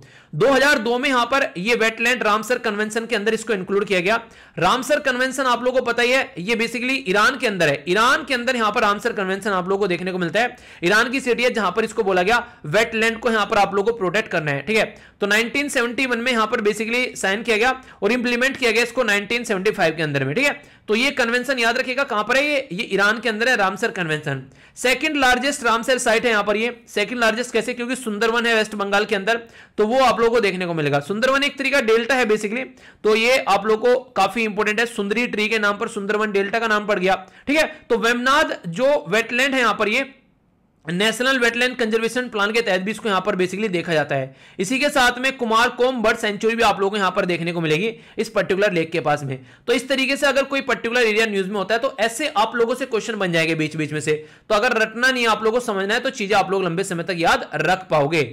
2002 में यहां पर यह वेटलैंड रामसर कन्वेंशन के अंदर इसको इंक्लूड किया गया। रामसर कन्वेंशन आप लोगों को पता ही है, ये बेसिकली ईरान के अंदर है, ईरान के अंदर यहां पर रामसर कन्वेंशन आप लोगों को देखने को मिलता है। ईरान की सिटी है जहां पर इसको बोला गया वेटलैंड को यहां पर आप लोगों को प्रोटेक्ट करना है, ठीक है। तो 1971 में यहां पर बेसिकली साइन किया गया और इंप्लीमेंट किया गया इसको 1975 के अंदर में, ठीक है। तो ये कन्वेंशन याद रखिएगा कहां पर है, ये ईरान के अंदर है Ramsar convention. Second largest Ramsar site है यहां पर, ये सेकंड लार्जेस्ट कैसे, क्योंकि सुंदरवन है वेस्ट बंगाल के अंदर, तो वो आप लोगों को देखने को मिलेगा। सुंदरवन एक तरीका डेल्टा है बेसिकली, तो ये आप लोगों को काफी इंपोर्टेंट है, सुंदरी ट्री के नाम पर सुंदरवन डेल्टा का नाम पड़ गया, ठीक है। तो वेम्बनाद जो वेटलैंड है यहां पर, ये नेशनल वेटलैंड कंजर्वेशन प्लान के तहत भी इसको यहां पर बेसिकली देखा जाता है। इसी के साथ में कुमार कोम बर्ड सेंचुरी भी आप लोगों को यहां पर देखने को मिलेगी इस पर्टिकुलर लेक के पास में। तो इस तरीके से अगर कोई पर्टिकुलर एरिया न्यूज में होता है तो ऐसे आप लोगों से क्वेश्चन बन जाएंगे बीच बीच में से, तो अगर रटना नहीं आप लोगों को समझना है तो चीजें आप लोग लंबे समय तक याद रख पाओगे।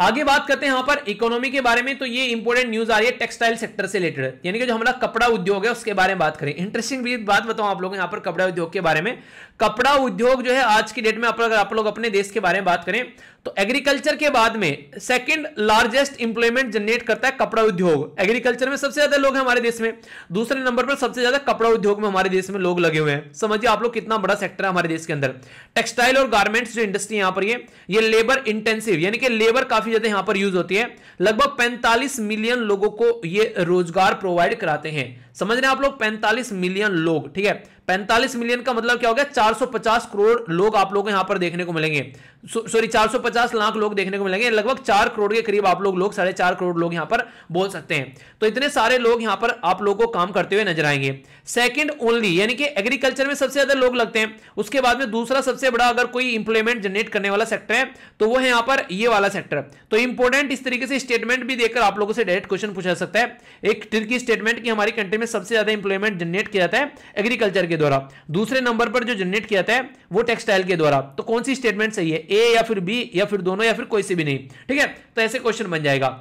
आगे बात करते हैं यहाँ पर इकोनॉमी के बारे में, तो ये इंपोर्टेंट न्यूज आ रही है टेक्सटाइल सेक्टर से रिलेटेड, यानी कि जो हमारा कपड़ा उद्योग है उसके बारे में बात करें। इंटरेस्टिंग भी बात बताऊं आप लोगों यहाँ पर कपड़ा उद्योग के बारे में, कपड़ा उद्योग जो है आज की डेट में आप लोग अपने देश के बारे में बात करें तो एग्रीकल्चर के बाद में सेकंड लार्जेस्ट इंप्लॉयमेंट जनरेट करता है कपड़ा उद्योग। एग्रीकल्चर में सबसे ज्यादा लोग हैं हमारे देश में, दूसरे नंबर पर सबसे ज्यादा कपड़ा उद्योग में हमारे देश में लोग लगे हुए हैं। समझिए आप लोग कितना बड़ा सेक्टर है हमारे देश के अंदर। टेक्सटाइल और गारमेंट्स जो इंडस्ट्री है यहाँ पर, ये लेबर इंटेंसिव, यानी कि लेबर काफी ज्यादा यहाँ पर यूज होती है, लगभग 45 मिलियन लोगों को ये रोजगार प्रोवाइड कराते हैं। समझ रहे हैं आप लोग 45 मिलियन लोग, ठीक है। 45 मिलियन का मतलब क्या हो गया, 450 करोड़ लोग आप लोगों को यहां पर देखने को मिलेंगे, सॉरी 450 लाख लोग देखने को मिलेंगे, लगभग 4 करोड़ के करीब आप लोग 4.5 करोड़ लोग यहां पर बोल सकते हैं। तो इतने सारे लोग यहां पर आप लोगों को काम करते हुए नजर आएंगे। सेकंड ओनली, यानी कि एग्रीकल्चर में सबसे ज्यादा लोग लगते हैं, उसके बाद में दूसरा सबसे बड़ा अगर कोई इंप्लॉयमेंट जनरेट करने वाला सेक्टर है तो वो है यहां पर ये वाला सेक्टर। तो इंपोर्टेंट इस तरीके से स्टेटमेंट भी देकर आप लोगों से डायरेक्ट क्वेश्चन पूछा जा सकता है। एक तुर्की स्टेटमेंट की हमारी कंट्री में सबसे ज्यादा इंप्लॉयमेंट जनरेट किया जाता है एग्रीकल्चर के द्वारा, दूसरे नंबर पर जो जनरेट किया जाता है वो टेक्सटाइल के द्वारा। तो कौन सी स्टेटमेंट सही है, ए या फिर बी या फिर दोनों या फिर कोई सी भी नहीं, ठीक है। तो ऐसे क्वेश्चन बन जाएगा।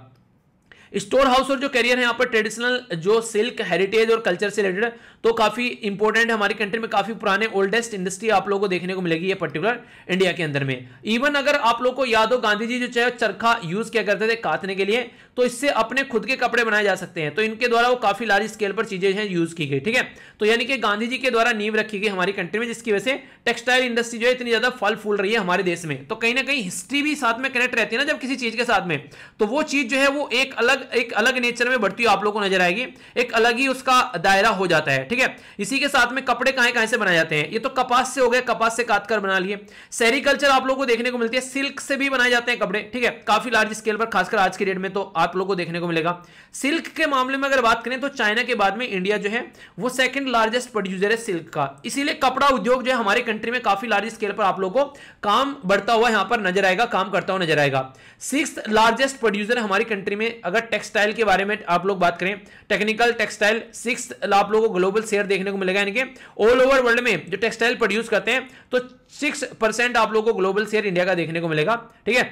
स्टोर हाउस और जो कैरियर है यहाँ पर ट्रेडिशनल जो सिल्क हेरिटेज और कल्चर से रिलेटेड, तो काफी इंपोर्टेंट है हमारी कंट्री में, काफी पुराने ओल्डेस्ट इंडस्ट्री आप लोगों को देखने को मिलेगी ये पर्टिकुलर इंडिया के अंदर में। इवन अगर आप लोगों को याद हो गांधी जी जो चाहे चरखा यूज किया करते थे काटने के लिए, तो इससे अपने खुद के कपड़े बनाए जा सकते हैं, तो इनके द्वारा वो काफी लार्ज स्केल पर चीजें हैं यूज की गई, ठीक है। तो यानी कि गांधी जी के द्वारा नींव रखी गई हमारी कंट्री में, जिसकी वजह से टेक्सटाइल इंडस्ट्री जो है इतनी ज्यादा फल फूल रही है हमारे देश में। तो कहीं ना कहीं हिस्ट्री भी साथ में कनेक्ट रहती है ना जब किसी चीज के साथ में, तो वो चीज जो है वो एक अलग नेचर में बढ़ती हुई आप लोगों को नजर आएगी, एक अलग ही उसका दायरा हो जाता है, ठीक है। इसी के साथ में कपड़े कहां से बनाए जाते हैं, ये तो कपास से हो गए, कपास से काट कर बना लिए। सेरीकल्चर आप लोगों को देखने को मिलती है, सिल्क से भी बनाए जाते हैं कपड़े, ठीक है, काफी लार्ज स्केल पर खासकर आज के डेट में तो आप लोगों को देखने को मिलेगा। सिल्क के मामले में अगर बात करें तो चाइना के बाद में इंडिया जो है वो सेकंड लार्जेस्ट प्रोड्यूसर है सिल्क का, इसीलिए कपड़ा उद्योग जो है हमारे कंट्री में काफी लार्ज स्केल पर आप लोगों को काम बढ़ता हुआ यहां पर नजर आएगा, काम करता हुआ नजर आएगा। सिक्स्थ लार्जेस्ट प्रोड्यूसर हमारी कंट्री में अगर टेक्सटाइल के बारे में आप लोग बात करें, टेक्निकल टेक्सटाइल सिक्स्थ आप लोगों को ग्लोबल शेयर देखने को मिलेगा, यानी कि ऑल ओवर वर्ल्ड में जो टेक्सटाइल प्रोड्यूस करते हैं तो 6% आप लोगों को ग्लोबल शेयर इंडिया का देखने को मिलेगा, ठीक है।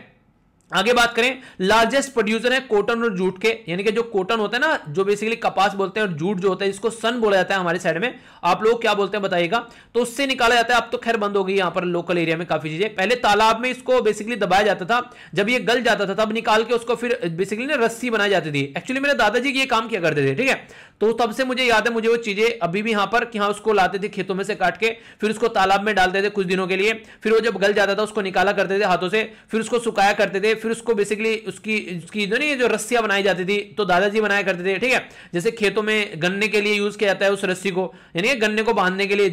आगे बात करें, लार्जेस्ट प्रोड्यूसर है कॉटन और जूट के, यानी कि जो कॉटन होता है ना, जो बेसिकली कपास बोलते हैं, और जूट जो होता है जिसको सन बोला जाता है हमारे साइड में, आप लोग क्या बोलते हैं बताइएगा, तो उससे निकाला जाता है। अब तो खैर बंद हो गई यहाँ पर लोकल एरिया में काफी चीजें, पहले तालाब में इसको बेसिकली दबाया जाता था, जब ये गल जाता था तब निकाल के उसको फिर बेसिकली ना रस्सी बनाई जाती थी। एक्चुअली मेरे दादाजी ये काम किया करते थे, ठीक है, तो तब से मुझे याद है, मुझे वो चीजें अभी भी यहाँ पर कि हाँ उसको लाते थे खेतों में से काट के, फिर उसको तालाब में डालते थे कुछ दिनों के लिए, फिर वो जब गल जाता था उसको निकाला करते थे हाथों से, फिर उसको सुखाया करते थे, फिर उसको बेसिकली उसकी जो नहीं जो रस्सियां बनाई जाती थी तो दादाजी बनाया करते थे, ठीक है। जैसे खेतों में गन्ने के लिए यूज किया जाता है उस रस्सी को, यानी गन्ने को बांधने के लिए,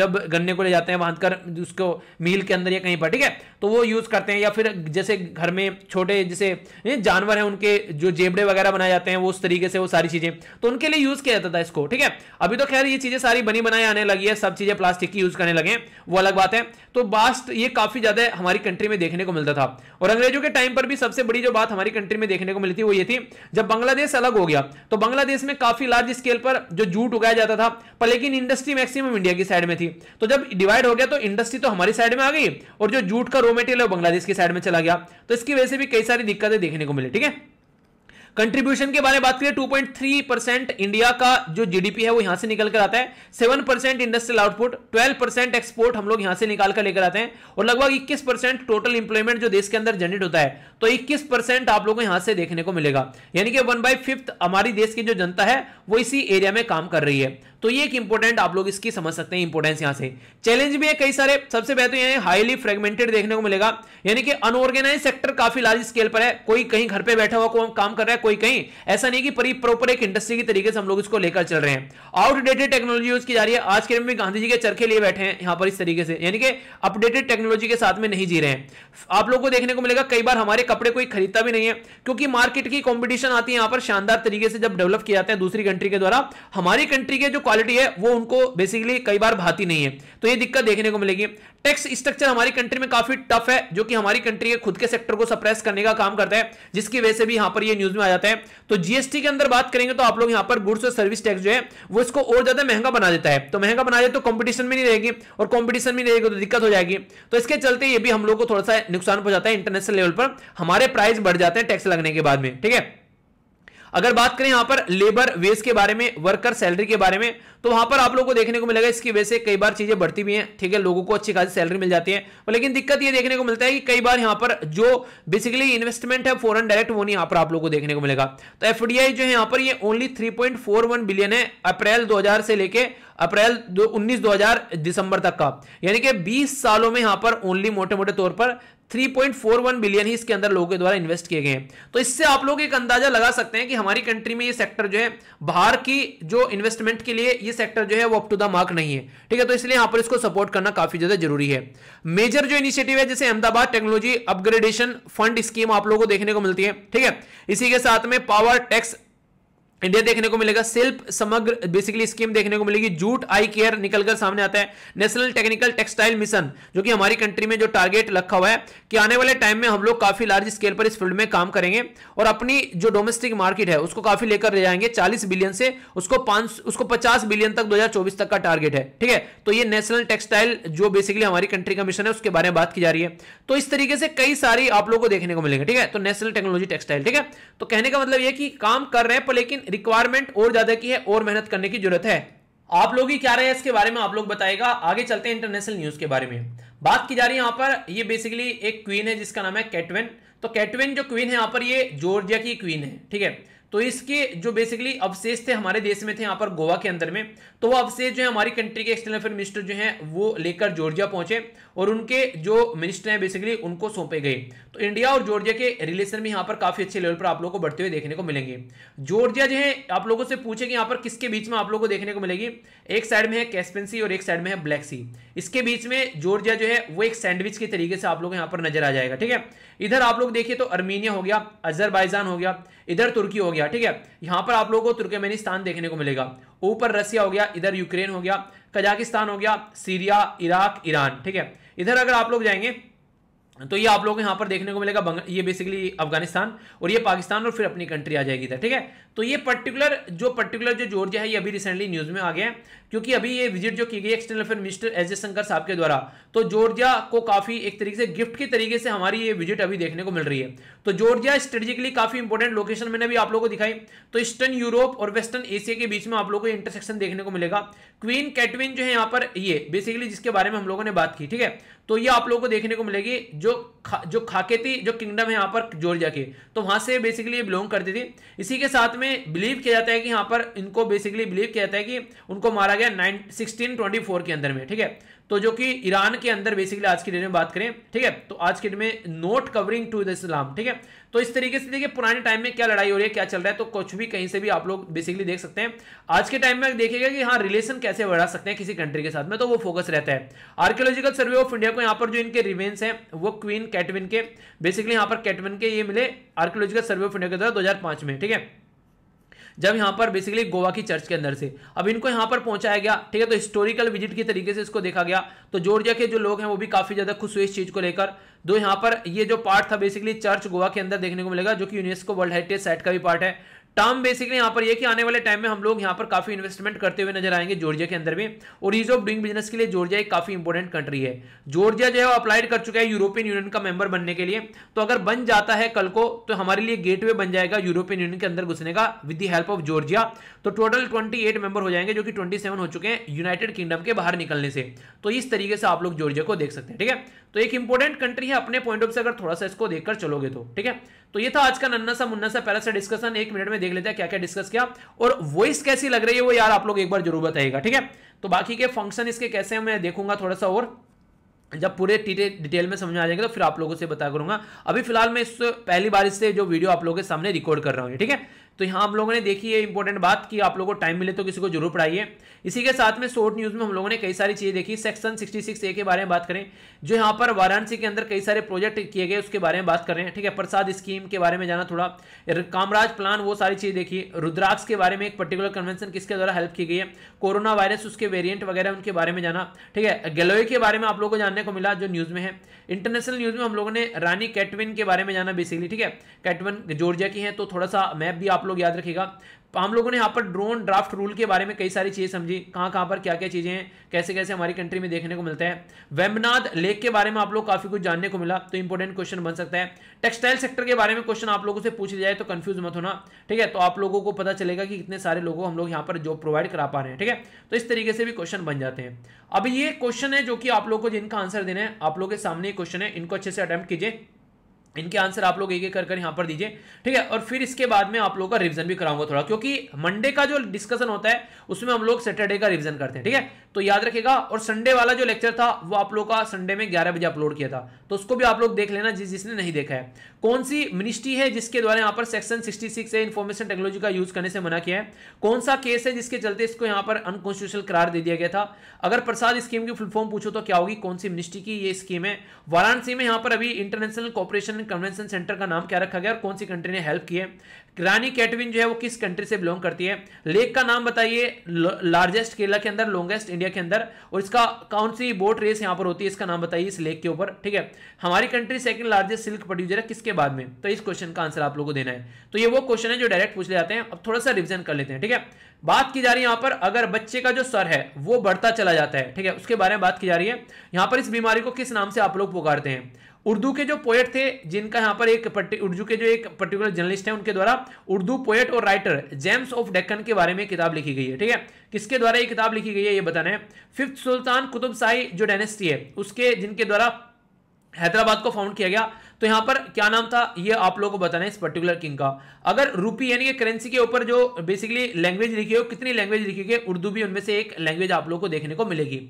जब गन्ने को ले जाते हैं बांधकर उसको मील के अंदर या कहीं पर, ठीक है, तो वो यूज करते हैं। या फिर जैसे घर में छोटे जैसे जानवर हैं उनके जो जेबड़े वगैरह बनाए जाते हैं वो उस तरीके से, वो सारी चीजें तो उनके लिए यूज किया जाता था इसको, ठीक है। अभी तो खैर ये चीजें सारी बनी बनाई आने लगी है, सब चीजें प्लास्टिक की यूज करने लगे हैं, वो अलग बात है। तो बास्ट ये काफी ज्यादा हमारी कंट्री में देखने को मिलता था। और अंग्रेजों के टाइम पर भी सबसे बड़ी जो बात हमारी कंट्री में देखने को मिली थी वो ये थी, जब बांग्लादेश अलग हो गया तो बांग्लादेश में काफी लार्ज स्केल पर जो जूट उगाया जाता था, पर लेकिन इंडस्ट्री मैक्सिमम इंडिया की साइड में थी। तो जब डिवाइड हो गया तो इंडस्ट्री तो हमारी साइड में आ गई और जो जूट का रॉ मटेरियल है बांग्लादेश की साइड में चला गया, तो इसकी वजह से भी कई सारी दिक्कतें देखने को मिली, ठीक है। कंट्रीब्यूशन के बारे में बात करें, 2.3% इंडिया का जो जीडीपी है वो यहां से निकल कर आता है, 7% इंडस्ट्रियल आउटपुट, 12% एक्सपोर्ट हम लोग यहां से निकाल कर लेकर आते हैं, और लगभग 21% टोटल इंप्लॉयमेंट जो देश के अंदर जनरेट होता है, तो 21% आप लोगों को यहां से देखने को मिलेगा, यानी कि 1/5 हमारी देश की जो जनता है वो इसी एरिया में काम कर रही है। तो ये एक इंपॉर्टेंट, आप लोग इसकी समझ सकते हैं इंपॉर्टेंस यहां से। चैलेंज भी है कई सारे, सबसे पहले तो यहाँ हाईली फ्रेगमेंटेड देखने को मिलेगा, यानी कि अनऑर्गेनाइज सेक्टर काफी लार्ज स्केल पर है, कोई कहीं घर पे बैठा हुआ काम कर रहा है, कोई कहीं, ऐसा नहीं कि पूरी प्रॉपर एक इंडस्ट्री की तरीके से हम लोग इसको लेकर चल रहे हैं। आउटडेटेड टेक्नोलॉजी यूज की जा रही है, आज के टाइम में गांधी जी के चरखे लिए बैठे हैं यहाँ पर इस तरीके से, यानी कि अपडेटेड टेक्नोलॉजी के साथ में नहीं जी रहे हैं। आप लोग को देखने को मिलेगा कई बार हमारे कपड़े कोई खरीदता भी नहीं है, क्योंकि मार्केट की कॉम्पिटिशन आती है यहाँ पर शानदार तरीके से, जब डेवलप किया जाता है दूसरी कंट्री के द्वारा, हमारी कंट्री के जो क्वालिटी है वो उनको बेसिकली कई बार भाती नहीं है, तो ये दिक्कत देखने को मिलेगी। टैक्स स्ट्रक्चर हमारी कंट्री में काफी टफ है, जो कि हमारी कंट्री के खुद के सेक्टर को सप्रेस करने का काम करता है, जिसकी वजह से भी यहां पर ये न्यूज में आ जाता है। तो जीएसटी के अंदर बात करेंगे तो आप लोग यहां पर गुड्स और सर्विस टैक्स जो है वो इसको और ज्यादा महंगा बना देता है, तो महंगा बना दे तो कंपटीशन में नहीं रहेगी, और कंपटीशन में नहीं रहेगी तो दिक्कत हो जाएगी, तो इसके चलते ये भी हम लोग को थोड़ा सा नुकसान पहुंचाता है। इंटरनेशनल लेवल पर हमारे प्राइस बढ़ जाते हैं टैक्स लगने के बाद में, ठीक है। अगर बात करें यहां पर लेबर वेज के बारे में, वर्कर सैलरी के बारे में, तो वहां पर आप लोगों को देखने को मिलेगा इसकी वजह से कई बार चीजें बढ़ती भी हैं, ठीक है, लोगों को अच्छी खासी सैलरी मिल जाती है, लेकिन दिक्कत ये देखने को मिलता है कि कई बार यहां पर जो बेसिकली इन्वेस्टमेंट है फॉरेन डायरेक्ट, वो नहीं यहां पर आप लोगों को देखने को मिलेगा। तो एफडीआई जो है यहां पर ये ओनली 3.41 बिलियन है अप्रैल 2000 से लेकर अप्रैल 2019 दिसंबर तक का, यानी कि 20 सालों में यहां पर ओनली मोटे मोटे तौर पर 3.41 बिलियन ही इसके अंदर लोगों के द्वारा इन्वेस्ट किए गए हैं। तो इससे आप लोग एक अंदाजा लगा सकते हैं कि हमारी कंट्री में ये सेक्टर जो है बाहर की जो इन्वेस्टमेंट के लिए ये सेक्टर जो है वो अप टू द मार्क नहीं है, ठीक है, तो इसलिए यहां पर इसको सपोर्ट करना काफी ज्यादा जरूरी है। मेजर जो इनिशिएटिव है जैसे Ahmedabad technology upgradation fund scheme आप लोगों को देखने को मिलती है, ठीक है। इसी के साथ में पावर टैक्स इंडिया देखने को मिलेगा, शिल्प समग्र बेसिकली स्कीम देखने को मिलेगी, जूट आई केयर निकलकर सामने आता है, नेशनल टेक्निकल टेक्सटाइल मिशन जो कि हमारी कंट्री में जो टारगेट रखा हुआ है कि आने वाले टाइम में हम लोग काफी लार्ज स्केल पर इस फील्ड में काम करेंगे और अपनी जो डोमेस्टिक मार्केट है उसको काफी लेकर ले जाएंगे, 40 बिलियन से उसको 50 बिलियन तक 2024 तक का टारगेट है, ठीक है। तो ये नेशनल टेक्सटाइल जो बेसिकली हमारी कंट्री का मिशन है उसके बारे में बात की जा रही है, तो इस तरीके से कई सारी आप लोग को देखने को मिलेंगे, ठीक है। तो नेशनल टेक्नोलॉजी टेक्सटाइल, ठीक है, तो कहने का मतलब यह कि काम कर रहे हैं पर लेकिन रिक्वायरमेंट और ज्यादा की है और मेहनत करने की जरूरत है। आप लोग ही क्या रहे हैं इसके बारे में आप लोग बताएगा। आगे चलते हैं इंटरनेशनल न्यूज के बारे में। बात की जा रही है यहां पर ये बेसिकली एक क्वीन है जिसका नाम है केटवन। तो केटवन जो क्वीन है यहां पर ये जॉर्जिया की क्वीन है, ठीक है। तो इसके जो बेसिकली अवशेष थे हमारे देश में थे यहाँ पर गोवा के अंदर में, तो वो अवशेष जो है हमारी कंट्री के एक्सटर्नल अफेयर मिनिस्टर जो हैं वो लेकर जॉर्जिया पहुंचे और उनके जो मिनिस्टर हैं बेसिकली उनको सौंपे गए। तो इंडिया और जॉर्जिया के रिलेशन में यहाँ पर काफी अच्छे लेवल पर आप लोगों को बढ़ते हुए देखने को मिलेंगे। जॉर्जिया जो है आप लोगों से पूछे कि यहाँ पर किसके बीच में आप लोगों को देखने को मिलेगी, एक साइड में है कैस्पियन सी और एक साइड में है ब्लैक सी, इसके बीच में जॉर्जिया जो है वो एक सैंडविच के तरीके से आप लोग यहाँ पर नजर आ जाएगा, ठीक है। इधर आप लोग देखिए तो अर्मीनिया हो गया, अजरबैजान हो गया, इधर तुर्की हो गया, ठीक है। यहां पर आप लोगों को तुर्कमेनिस्तान देखने को मिलेगा, ऊपर रसिया हो गया, इधर यूक्रेन हो गया, कजाकिस्तान हो गया, सीरिया, इराक, ईरान, ठीक है। इधर अगर आप लोग जाएंगे तो ये आप लोग यहां पर देखने को मिलेगा, ये बेसिकली अफगानिस्तान और ये पाकिस्तान और फिर अपनी कंट्री आ जाएगी इधर, ठीक है। तो ये पर्टिकुलर जो जॉर्जिया है ये अभी रिसेंटली न्यूज में आ गया है, क्योंकि अभी ये विजिट जो की गई external affair minister S Jaishankar साहब के द्वारा, तो जॉर्जिया को काफी एक तरीके से गिफ्ट के तरीके से हमारी ये विजिट अभी देखने को मिल रही है। तो जॉर्जिया स्ट्रेटेजिकली काफी इंपॉर्टेंट लोकेशन मैंने भी आप लोगों को दिखाई। तो ईस्टर्न यूरोप और वेस्टर्न एशिया के बीच में आप लोगों को इंटरसेक्शन देखने को मिलेगा। क्वीन केटवन जो है यहाँ पर ये बेसिकली जिसके बारे में हम लोगों ने बात की, ठीक है, तो ये आप लोगों को देखने को मिलेगी जो खाके थी, जो किंगडम है यहाँ पर जॉर्जिया के, तो वहाँ से बेसिकली ये बिलोंग करती थी। इसी के साथ में बिलीव किया जाता है कि यहाँ पर इनको बेसिकली बिलीव किया जाता है कि उनको मारा गया 1624 के अंदर में, ठीक है। तो जो कि ईरान के अंदर बेसिकली आज की डेट में बात करें, ठीक है, तो आज की डेट में note covering to the Islam, ठीक है। तो इस तरीके से देखिए पुराने टाइम में क्या लड़ाई हो रही है, क्या चल रहा है, तो कुछ भी कहीं से भी आप लोग बेसिकली देख सकते हैं। आज के टाइम में देखिएगा कि हाँ रिलेशन कैसे बढ़ा सकते हैं किसी कंट्री के साथ में, तो वो फोकस रहता है। आर्कियोलॉजिकल सर्वे ऑफ इंडिया को यहाँ पर जो इनके रिमेन्स हैं वो क्वीन केटवन के, बेसिकली यहाँ पर केटवन के ये मिले आर्कियोलॉजिकल सर्वे ऑफ इंडिया के द्वारा 2005 में, ठीक है, जब यहाँ पर बेसिकली गोवा की चर्च के अंदर से अब इनको यहाँ पर पहुंचाया गया, ठीक है। तो हिस्टोरिकल विजिट की तरीके से इसको देखा गया। तो जॉर्जिया के जो लोग हैं वो भी काफी ज्यादा खुश हुए इस चीज को लेकर। दो यहाँ पर ये जो पार्ट था बेसिकली चर्च गोवा के अंदर देखने को मिलेगा, जो कि यूनेस्को वर्ल्ड हेरिटेज साइट का भी पार्ट है। टर्म बेसिकली यहाँ पर ये कि आने वाले टाइम में हम लोग यहाँ पर काफी इन्वेस्टमेंट करते हुए नजर आएंगे जॉर्जिया के अंदर भी, और ईज ऑफ डूइंग बिजनेस के लिए जॉर्जिया एक काफी इंपॉर्टेंट कंट्री है। जॉर्जिया जो है वो अप्लाइड कर चुका है यूरोपियन यूनियन का मेंबर बनने के लिए, तो अगर बन जाता है कल को तो हमारे लिए गेटवे बन जाएगा यूरोपियन यूनियन के अंदर घुसने का with the help of Georgia. तो टोटल 28 मेंबर हो जाएंगे, जो कि 27 हो चुके हैं यूनाइटेड किंगडम के बाहर निकलने से। तो इस तरीके से आप लोग जॉर्जिया को देख सकते हैं, ठीक है। तो एक इंपॉर्टेंट कंट्री है अपने पॉइंट ऑफ से अगर थोड़ा सा इसको देखकर चलोगे तो, ठीक है। तो ये था आज का नन्ना सा मुन्ना सा पहला सा डिस्कशन, एक मिनट में देख लेते हैं क्या क्या डिस्कस किया, और वॉइस कैसी लग रही है वो यार आप लोग एक बार जरूर बताइएगा, ठीक है। तो बाकी के फंक्शन इसके कैसे हैं मैं देखूंगा थोड़ा सा, और जब पूरे डिटेल में समझ आ जाएगा तो फिर आप लोगों से बता करूंगा। अभी फिलहाल मैं इस पहली बार इससे जो वीडियो आप लोगों के सामने रिकॉर्ड कर रहा हूँ, ठीक है। तो यहाँ हम लोगों ने देखी है इंपॉर्टेंट बात कि आप लोगों को टाइम मिले तो किसी को जरूर पढ़ाइए। इसी के साथ में शॉर्ट न्यूज़ में हम लोगों ने कई सारी चीज़ें देखी। सेक्शन 66A के बारे में बात करें, जो यहाँ पर वाराणसी के अंदर कई सारे प्रोजेक्ट किए गए उसके बारे में बात कर रहे हैं, ठीक है। प्रसाद स्कीम के बारे में जाना थोड़ा, कामराज प्लान, वो सारी चीज़ देखी। रुद्राक्ष के बारे में एक पर्टिकुलर कन्वेंशन किसके द्वारा हेल्प की गई है, कोरोना वायरस उसके वेरियंट वगैरह उनके बारे में जाना, ठीक है। गिलोय के बारे में आप लोगों को जानने को मिला जो न्यूज़ में है। इंटरनेशनल न्यूज़ में हम लोगों ने रानी केटवन के बारे में जाना बेसिकली, ठीक है। केटवन जॉर्जिया की है तो थोड़ा सा मैप भी आप लोग याद रखिएगा। हम लोगों ने यहाँ पर ड्रोन ड्राफ्ट रूल के बारे में कई सारी चीजें समझी, कहाँ पर क्या क्या चीजें हैं, कैसे कैसे हमारी कंट्री में देखने को मिलता है। वेम्बनाद लेक के बारे में आप लोग काफी कुछ जानने को मिला, तो इंपॉर्टेंट क्वेश्चन बन सकता है। टेक्सटाइल सेक्टर के बारे में क्वेश्चन आप लोगों से पूछ लिया जाए तो कंफ्यूज मत होना, ठीक है। तो आप लोगों को पता चलेगा कि कितने सारे लोगों हम लोग यहाँ पर जॉब प्रोवाइड करा पा रहे हैं, ठीक है। तो इस तरीके से भी क्वेश्चन बन जाते हैं। अब ये क्वेश्चन है जो कि आप लोग को जिनका आंसर देना है, आप लोगों के सामने क्वेश्चन है, इनको अच्छे से अटेम्प्ट कीजिए, इनके आंसर आप लोग एक एक कर यहाँ पर दीजिए, ठीक है। और फिर इसके बाद में आप लोगों का रिवीजन भी कराऊंगा थोड़ा, क्योंकि मंडे का जो डिस्कशन होता है उसमें हम लोग सैटरडे का रिवीजन करते हैं, ठीक है। तो याद रखिएगा। और संडे वाला जो लेक्चर था वो आप लोग का संडे में 11 बजे अपलोड किया था, तो उसको भी आप लोग देख लेना जिसने नहीं देखा है। कौन सी मिनिस्ट्री है जिसके द्वारा यहाँ पर सेक्शन 66 है इन्फॉर्मेशन टेक्नोलॉजी का यूज करने से मना किया है, कौन सा केस है जिसके चलते इसको यहाँ पर अनकॉन्स्टिट्यूशनल करार दे दिया गया था। अगर प्रसाद स्कीम की फुल फॉर्म पूछो तो क्या होगी, कौन सी मिनिस्ट्री की ये स्कीम है। वाराणसी में यहाँ पर अभी इंटरनेशनल कॉपरेशन कन्वेंशन सेंटर का नाम क्या रखा गया और कौन सी कंट्री ने हेल्प की है। रानी केटवन जो है वो किस कंट्री से बिलोंग करती है। लेक का नाम बताइए, लार्जेस्ट केरला के अंदर, लॉन्गेस्ट इंडिया के अंदर, और इसका कौन सी बोट रेस यहाँ पर होती है, इसका नाम बताइए इस लेक के ऊपर, ठीक है। हमारी country second largest silk producer है किसके बाद में, तो इस क्वेश्चन का आंसर आप लोगों को देना है। तो ये वो क्वेश्चन है जो डायरेक्ट पूछ ले जाते हैं। अब थोड़ा सा रिविजन कर लेते हैं, ठीक है। बात की जा रही है यहाँ पर अगर बच्चे का जो सर है वो बढ़ता चला जाता है, ठीक है, उसके बारे में बात की जा रही है। यहाँ पर इस बीमारी को किस नाम से आप लोग पुकारते हैं। उर्दू के जो पोएट थे जिनका यहाँ पर उर्दू के जो एक पर्टिकुलर जर्नलिस्ट है उनके द्वारा उर्दू पोएट और राइटर जेम्स ऑफ डेक्कन के बारे में किताब लिखी गई है, ठीक है। किसके द्वारा ये किताब लिखी गई है ये बताना है। फिफ्थ सुल्तान कुतुबशाही जो डायनेस्टी है उसके जिनके द्वारा हैदराबाद को फाउंड किया गया, तो यहाँ पर क्या नाम था ये आप लोगों को बताना है इस पर्टिकुलर किंग का। अगर रूपी यानी कि करेंसी के ऊपर जो बेसिकली लैंग्वेज लिखी हो, कितनी लैंग्वेज लिखी गई, उर्दू भी उनमें से एक लैंग्वेज आप लोगों को देखने को मिलेगी।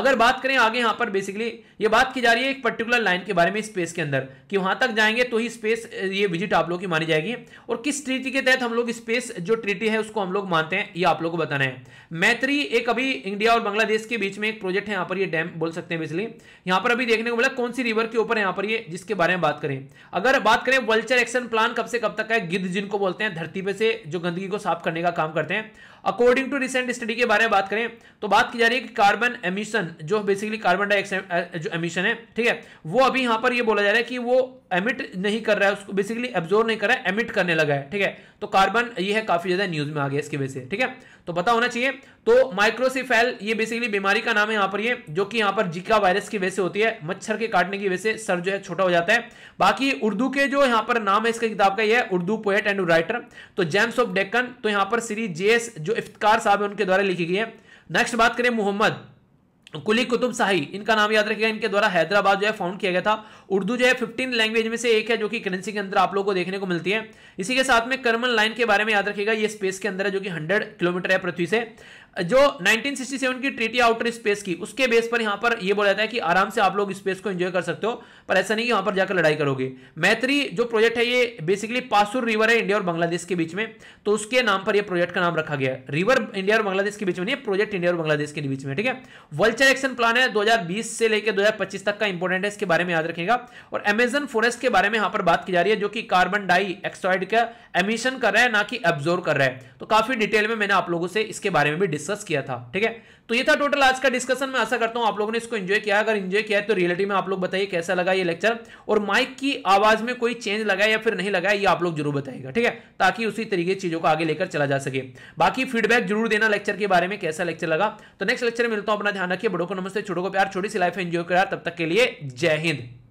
अगर बात करें आगे यहाँ पर बेसिकली ये बात की जा रही है एक पर्टिकुलर लाइन के बारे में स्पेस के अंदर कि वहां तक जाएंगे तो ही स्पेस ये विजिट आप लोग की मानी जाएगी, और किस ट्रीटी के तहत हम लोग स्पेस जो ट्रीटी है उसको हम लोग मानते हैं ये आप लोगों को बताना है। मैत्री एक अभी इंडिया और बांग्लादेश के बीच में एक प्रोजेक्ट है, यहाँ पर ये डैम बोल सकते हैं बेसिकली, यहाँ पर अभी देखने को मिला। कौन सी रिवर के ऊपर है यहाँ पर ये, जिसके बारे में बात करें। अगर बात करें वल्चर एक्शन प्लान कब से कब तक है, गिद्ध जिनको बोलते हैं, धरती पे से जो गंदगी को साफ करने का काम करते हैं। अकॉर्डिंग टू रिसेंट स्टडी के बारे में बात करें तो बात की जा रही है कि कार्बन एमिशन जो बेसिकली कार्बन डाइऑक्साइड जो एमिशन है, ठीक है, वो अभी यहाँ पर ये बोला जा रहा है कि वो एमिट नहीं कर रहा है, उसको बेसिकली एब्जॉर्ब नहीं कर रहा है, एमिट करने लगा है, ठीक है। तो कार्बन ये है काफी ज्यादा न्यूज में आ गया इसकी वजह से, ठीक है, तो पता होना चाहिए। तो माइक्रोसीफेल ये बेसिकली बीमारी का नाम है यहाँ पर ये, जो कि यहाँ पर जीका वायरस की वजह से होती है, मच्छर के काटने की वजह से सर जो है छोटा हो जाता है। बाकी उर्दू के जो यहाँ पर नाम है इसके किताब का ये है उर्दू पोएट एंड राइटर, तो जेम्स ऑफ डेक्कन, तो यहाँ पर सीरीज जेएस जो इफ्तिकार साहब है उनके द्वारा लिखी गई है। नेक्स्ट बात करें मोहम्मद, कुली कुतुब शाही, इनका नाम याद रखिएगा, इनके द्वारा हैदराबाद जो है फाउंड किया गया था। उर्दू जो है 15 लैंग्वेज में से एक है जो कि करेंसी के अंदर आप लोगों को देखने को मिलती है। इसी के साथ में कर्मन लाइन के बारे में याद रखिएगा, ये स्पेस के अंदर है जो कि 100 किलोमीटर है पृथ्वी से। जो 1967 की ट्रीटी आउटर स्पेस की, उसके बेस पर यहाँ पर यह बोला जाता है कि आराम से आप लोग स्पेस को एंजॉय कर सकते हो, पर ऐसा नहीं कि वहां पर जाकर लड़ाई करोगे। मैत्री जो प्रोजेक्ट है ये बेसिकली पासुर रिवर है इंडिया और बांग्लादेश के बीच में, तो उसके नाम पर यह प्रोजेक्ट का नाम रखा गया है। रिवर इंडिया और बांग्लादेश के बीच में नहीं, प्रोजेक्ट इंडिया और बांग्लादेश के बीच में, ठीक है। वल्चर एक्शन प्लान है 2020 से लेकर 2025 तक का, इंपोर्टेंट है, इसके बारे में याद रखेगा। और अमेजन फॉरेस्ट के बारे में यहां पर बात की जा रही है जो कि कार्बन डाइऑक्साइड का एमिशन कर रहा है, ना कि अब्जॉर्ब कर रहा है। तो काफी डिटेल में मैंने आप लोगों से इसके बारे में भी डिस्कस किया था, ठीक है। तो ये था टोटल आज का डिस्कशन, मैं आशा करता हूं आप लोगों ने इसको एंजॉय किया। अगर एंजॉय किया है तो रियलिटी में आप लोग बताइए कैसा लगा ये लेक्चर, और माइक की आवाज में कोई चेंज लगा या फिर नहीं लगा ये आप लोग जरूर बताइएगा, ठीक है, ताकि उसी तरीके चीजों को आगे लेकर चला जा सके। बाकी फीडबैक जरूर देना लेक्चर के बारे में, कैसा लेक्चर लगा। तो नेक्स्ट लेक्चर मिलता हूं, अपना ध्यान रखिए, बड़ों को नमस्ते, छोटों को प्यार, छोटी सी लाइफ एंजॉय करा, तब तक के लिए जय हिंद।